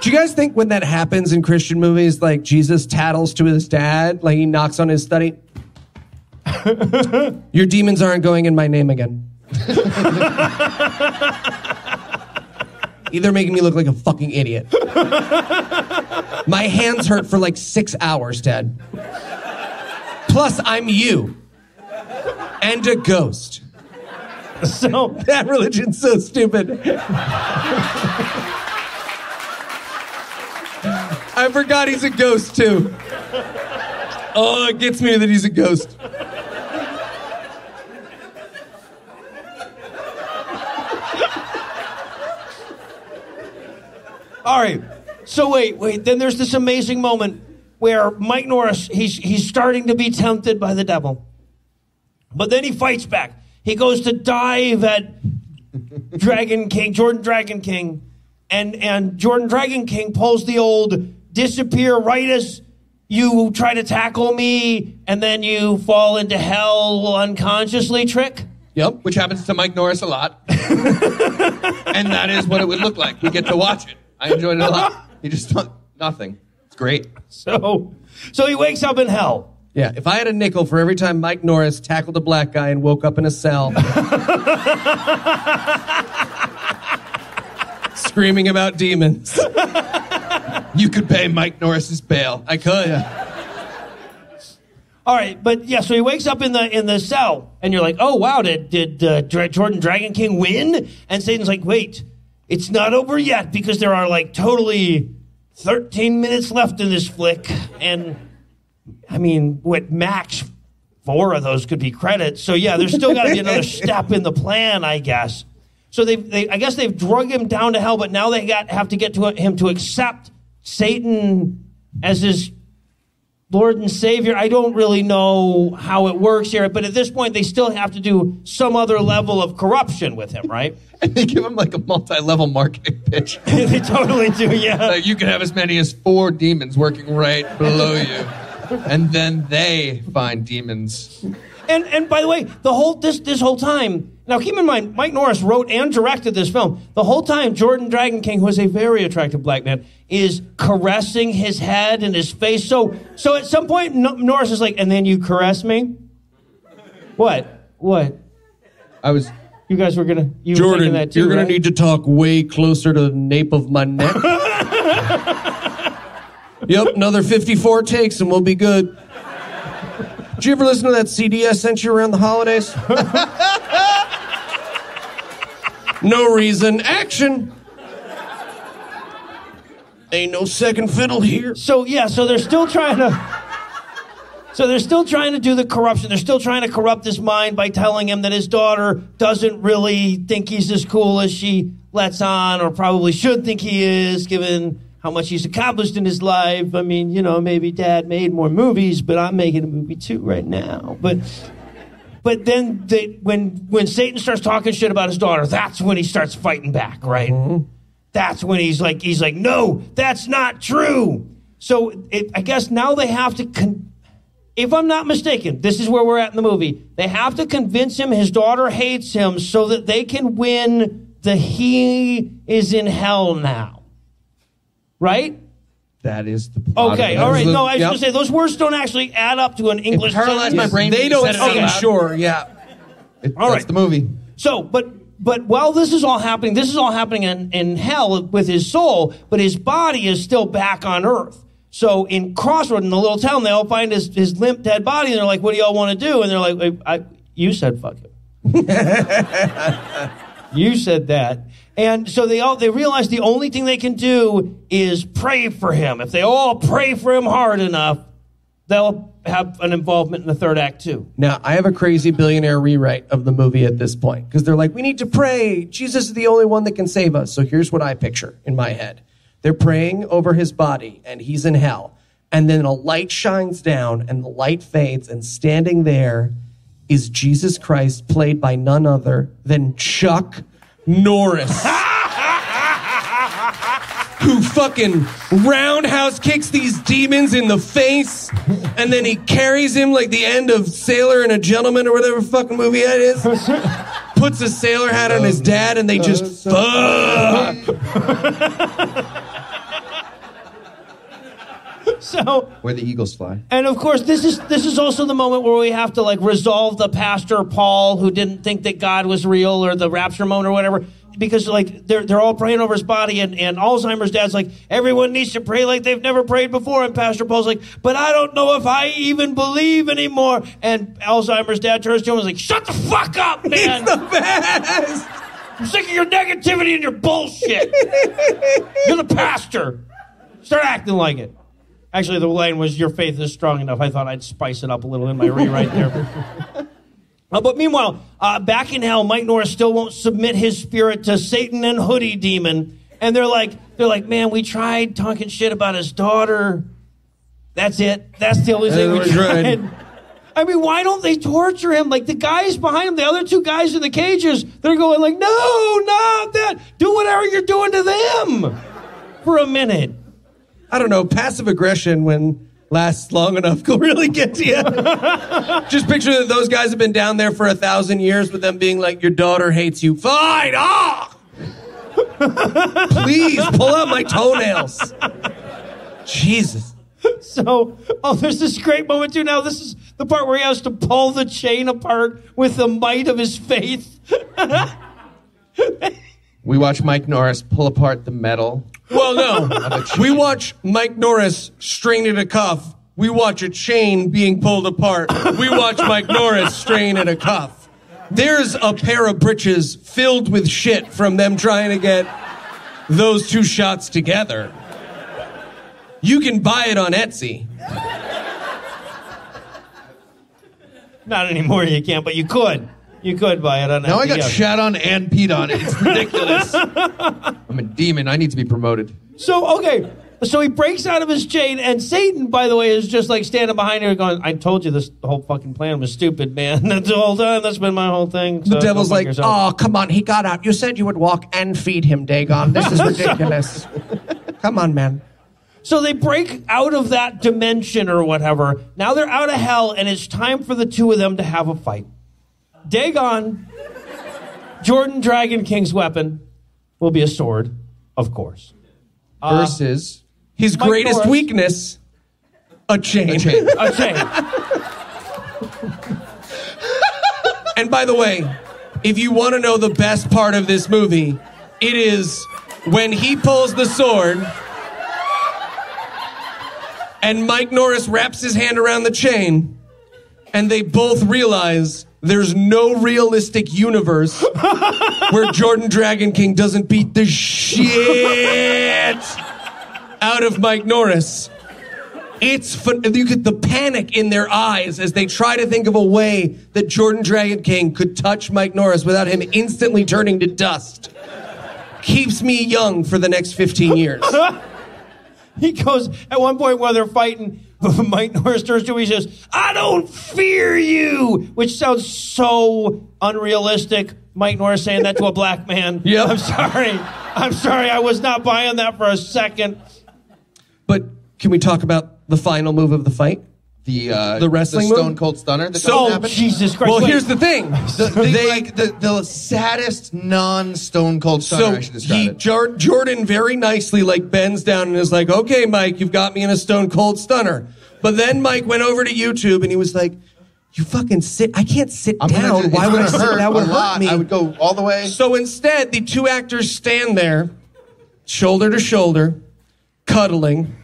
Do you guys think when that happens in Christian movies, like Jesus tattles to his dad, like he knocks on his study? Your demons aren't going in my name again. Either making me look like a fucking idiot. My hands hurt for like six hours, Dad. Plus, I'm you. And a ghost. So that religion's so stupid. I forgot he's a ghost too. Oh, it gets me that he's a ghost. All right. So wait, wait. Then there's this amazing moment where Mike Norris, he's he's starting to be tempted by the devil. But then he fights back. He goes to dive at Dragon King, Jordan Dragon King, and, and Jordan Dragon King pulls the old disappear right as you try to tackle me, and then you fall into hell unconsciously trick. Yep, which happens to Mike Norris a lot. And that is what it would look like. We get to watch it. I enjoyed it a lot. He just thought nothing. It's great. So, so he wakes up in hell. Yeah, if I had a nickel for every time Mike Norris tackled a black guy and woke up in a cell screaming about demons, you could pay Mike Norris's bail. I could. Yeah. All right, but yeah, so he wakes up in the in the cell, and you're like, oh, wow, did, did uh, Jordan Dragon King win? And Satan's like, wait, it's not over yet, because there are like totally thirteen minutes left in this flick, and... I mean, with max, four of those could be credits. So, yeah, there's still got to be another step in the plan, I guess. So, they, they, I guess they've drug him down to hell, but now they got have to get to him to accept Satan as his Lord and Savior. I don't really know how it works here, but at this point, they still have to do some other level of corruption with him, right? And they give him, like, a multi-level marketing pitch. They totally do, yeah. Like, you could have as many as four demons working right below you. And then they find demons. And and by the way, the whole this this whole time, now keep in mind, Mike Norris wrote and directed this film. The whole time, Jordan Dragon King, who is a very attractive black man, is caressing his head and his face. So so at some point, no, Norris is like, and then you caress me? What? What? I was... You guys were going to... Jordan, that too, you're going right? to need to talk way closer to the nape of my neck. Yep, another fifty-four takes and we'll be good. Did you ever listen to that C D I sent you around the holidays? No reason. Action! Ain't no second fiddle here. So, yeah, so they're still trying to... So they're still trying to do the corruption. They're still trying to corrupt his mind by telling him that his daughter doesn't really think he's as cool as she lets on, or probably should think he is, given... how much he's accomplished in his life. I mean, you know, maybe Dad made more movies, but I'm making a movie too right now. But but then they, when when Satan starts talking shit about his daughter, that's when he starts fighting back, right? Mm-hmm. That's when he's like, he's like, no, that's not true. So it, I guess now they have to, con- if I'm not mistaken, this is where we're at in the movie. They have to convince him his daughter hates him so that they can win the he is in hell now. Right? That is the plot. Okay, all right. No, I was yep. going to say, those words don't actually add up to an English sentence. It paralyzed my brain. They don't seem okay. sure, yeah. It, all that's right. the movie. So, but but while this is all happening, this is all happening in, in hell with his soul, but his body is still back on earth. So in Crossroad, in the little town, they all find his, his limp, dead body, and they're like, what do y'all want to do? And they're like, I, I, you said fuck it. You said that. And so they all, they realize the only thing they can do is pray for him. If they all pray for him hard enough, they'll have an involvement in the third act too. Now, I have a crazy billionaire rewrite of the movie at this point, because they're like, we need to pray. Jesus is the only one that can save us. So here's what I picture in my head. They're praying over his body, and he's in hell. And then a light shines down, and the light fades, and standing there is Jesus Christ, played by none other than Chuck Norris. Who fucking roundhouse kicks these demons in the face, and then he carries him like the end of Sailor and a Gentleman or whatever fucking movie that is. Puts a sailor hat on his dad, and they just fuck. So where the eagles fly. And of course, this is this is also the moment where we have to like resolve the Pastor Paul who didn't think that God was real or the rapture moment or whatever. Because, like, they're, they're all praying over his body, and, and Alzheimer's dad's like, everyone needs to pray like they've never prayed before. And Pastor Paul's like, but I don't know if I even believe anymore. And Alzheimer's dad turns to him and is like, shut the fuck up, man. He's the best. I'm sick of your negativity and your bullshit. You're the pastor. Start acting like it. Actually, the line was, your faith is strong enough. I thought I'd spice it up a little in my rewrite there. Uh, but meanwhile, uh, back in hell, Mike Norris still won't submit his spirit to Satan and Hoodie Demon. And they're like, they're like, man, we tried talking shit about his daughter. That's it. That's the only thing we tried. tried. I mean, why don't they torture him? Like, the guys behind him, the other two guys in the cages, they're going like, no, not that. Do whatever you're doing to them for a minute. I don't know. Passive aggression when... lasts long enough to really get to you. Just picture that those guys have been down there for a thousand years with them being like, your daughter hates you. Fine! Ah! Please, pull out my toenails. Jesus. So, oh, there's this great moment, too. Now, this is the part where he has to pull the chain apart with the might of his faith. We watch Mike Norris pull apart the metal. Well, no. We watch Mike Norris strain at a cuff. We watch a chain being pulled apart. We watch Mike Norris strain at a cuff. There's a pair of britches filled with shit from them trying to get those two shots together. You can buy it on Etsy. Not anymore, you can't, but you could. You could buy it on Now N P R. I got shat on and peed on. It's ridiculous. I'm a demon. I need to be promoted. So, okay. So he breaks out of his chain, and Satan, by the way, is just like standing behind him going, I told you this whole fucking plan was stupid, man. That's the whole time. That's been my whole thing. So the devil's like, yourself. Oh, come on. He got out. You said you would walk and feed him, Dagon. This is ridiculous. Come on, man. So they break out of that dimension or whatever. Now they're out of hell, and it's time for the two of them to have a fight. Dagon, Jordan Dragon King's weapon, will be a sword, of course. Uh, Versus his Mike greatest Norris. weakness, a chain. A chain. A chain. And by the way, if you want to know the best part of this movie, it is when he pulls the sword and Mike Norris wraps his hand around the chain and they both realize... there's no realistic universe where Jordan Dragon King doesn't beat the shit out of Mike Norris. It's fun. You get the panic in their eyes as they try to think of a way that Jordan Dragon King could touch Mike Norris without him instantly turning to dust. Keeps me young for the next fifteen years. He goes, at one point while they're fighting, Mike Norris turns to him, he says, I don't fear you, which sounds so unrealistic. Mike Norris saying that to a black man. Yeah. I'm sorry. I'm sorry. I was not buying that for a second. But can we talk about the final move of the fight? The, uh, the wrestling the Stone move? Cold Stunner? That so, oh, Jesus Christ. Well, wait. Here's the thing. The, the, they, like, the, the saddest non-Stone Cold Stunner, so I should describe he, it. Jor- Jordan very nicely like bends down and is like, okay, Mike, you've got me in a Stone Cold Stunner. But then Mike went over to YouTube and he was like, you fucking sit. I can't sit I'm down. Gonna, Why would I sit? That would hurt lot. me. I would go all the way. So instead, the two actors stand there, shoulder to shoulder, cuddling.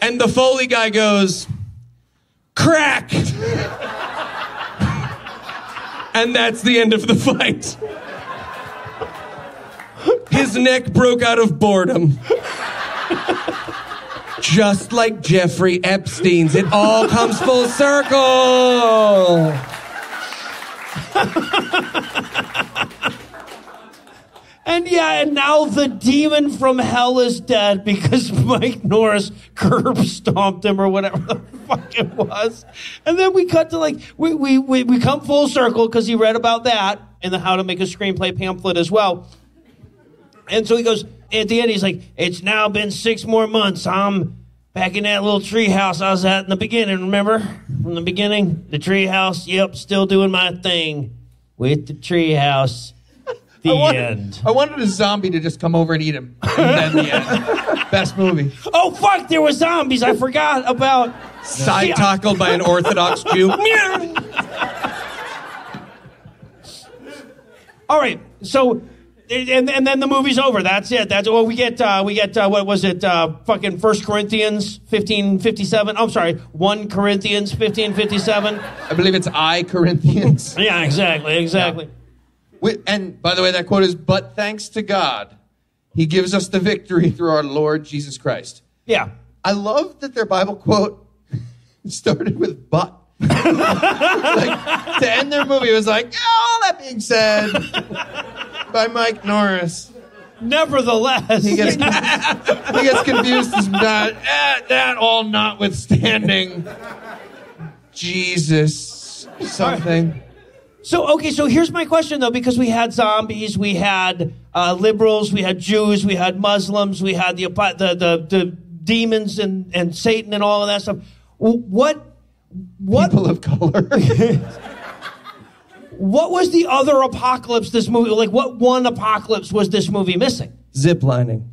And the Foley guy goes... crack! And that's the end of the fight. His neck broke out of boredom. just like Jeffrey Epstein's. It all comes full circle. And yeah, and now the demon from hell is dead because Mike Norris curb stomped him or whatever the fuck it was. And then we cut to like, we we we, we come full circle because he read about that in the How to Make a Screenplay pamphlet as well. And so he goes, at the end, he's like, it's now been six more months. I'm back in that little tree house I was at in the beginning, remember? From the beginning, the tree house, yep, still doing my thing with the tree house. The I wanted, end. I wanted a zombie to just come over and eat him. And then the end. Best movie. Oh, fuck, there were zombies. I forgot about... Side-tackled by an Orthodox Jew. All right, so... And, and then the movie's over. That's it. That's well, we get uh, we get uh, what was it? Uh, fucking First Corinthians fifteen fifty-seven. I'm sorry, First Corinthians fifteen fifty-seven. I believe it's I Corinthians. Yeah, exactly, exactly. Yeah. We, and by the way, that quote is, "But thanks to God, He gives us the victory through our Lord Jesus Christ." Yeah, I love that their Bible quote started with "but." Like, to end their movie, it was like, all that being said, by Mike Norris. Nevertheless, he gets, he gets confused as not, eh, that all notwithstanding, Jesus something. So, okay, so here's my question, though, because we had zombies, we had uh, liberals, we had Jews, we had Muslims, we had the the, the, the demons and, and Satan and all of that stuff. What... What, people of color. What was the other apocalypse this movie, like what one apocalypse was this movie missing? Ziplining.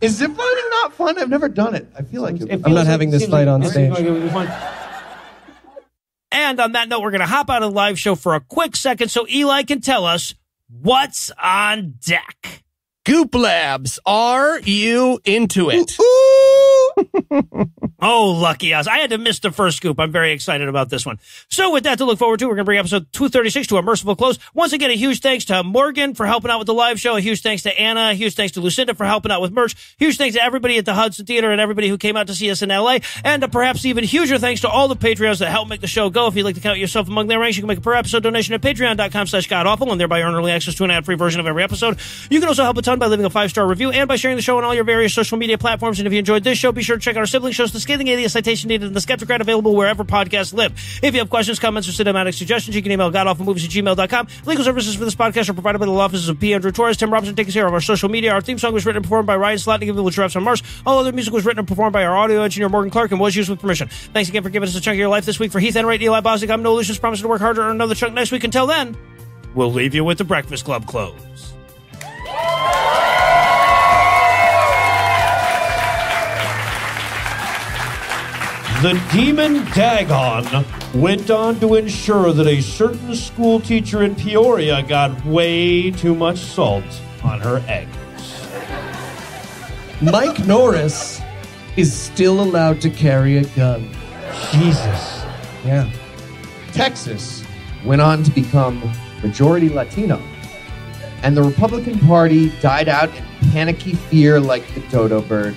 Is ziplining not fun? I've never done it. I feel like it, it I'm not like, having this fight like, on stage. And on that note, we're going to hop out of the live show for a quick second so Eli can tell us what's on deck. Goop Labs, are you into it? Ooh, ooh. Oh, lucky us. I had to miss the first scoop. I'm very excited about this one. So with that to look forward to, we're going to bring episode two thirty-six to a merciful close. Once again, a huge thanks to Morgan for helping out with the live show. A huge thanks to Anna. A huge thanks to Lucinda for helping out with merch. Huge thanks to everybody at the Hudson Theater and everybody who came out to see us in L A. And a perhaps even huger thanks to all the Patreons that help make the show go. If you'd like to count yourself among their ranks, you can make a per-episode donation at patreon dot com slash godawful and thereby earn early access to an ad-free version of every episode. You can also help a ton by leaving a five-star review and by sharing the show on all your various social media platforms. And if you enjoyed this show, be sure to check out our sibling shows, The Scathing Atheist, Citation Needed, and The Skeptocrat, available wherever podcasts live. If you have questions, comments, or cinematic suggestions, you can email godawfulmovies at gmail dot com. Legal services for this podcast are provided by the law offices of P. Andrew Torres. Tim Robinson takes care of our social media. Our theme song was written and performed by Ryan Slotnick of the Giraffes on Mars. All other music was written and performed by our audio engineer, Morgan Clark, and was used with permission. Thanks again for giving us a chunk of your life this week. For Heath Enwright, Eli Bosnick, I'm Noah Lugeons, promising to work harder on another chunk next week. Until then, we'll leave you with the Breakfast Club close. The demon Dagon went on to ensure that a certain school teacher in Peoria got way too much salt on her eggs. Mike Norris is still allowed to carry a gun. Jesus. Yeah. Texas went on to become majority Latino, and the Republican Party died out in panicky fear like the dodo bird.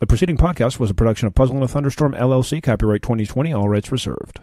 The preceding podcast was a production of Puzzle and a Thunderstorm, L L C, copyright twenty twenty, all rights reserved.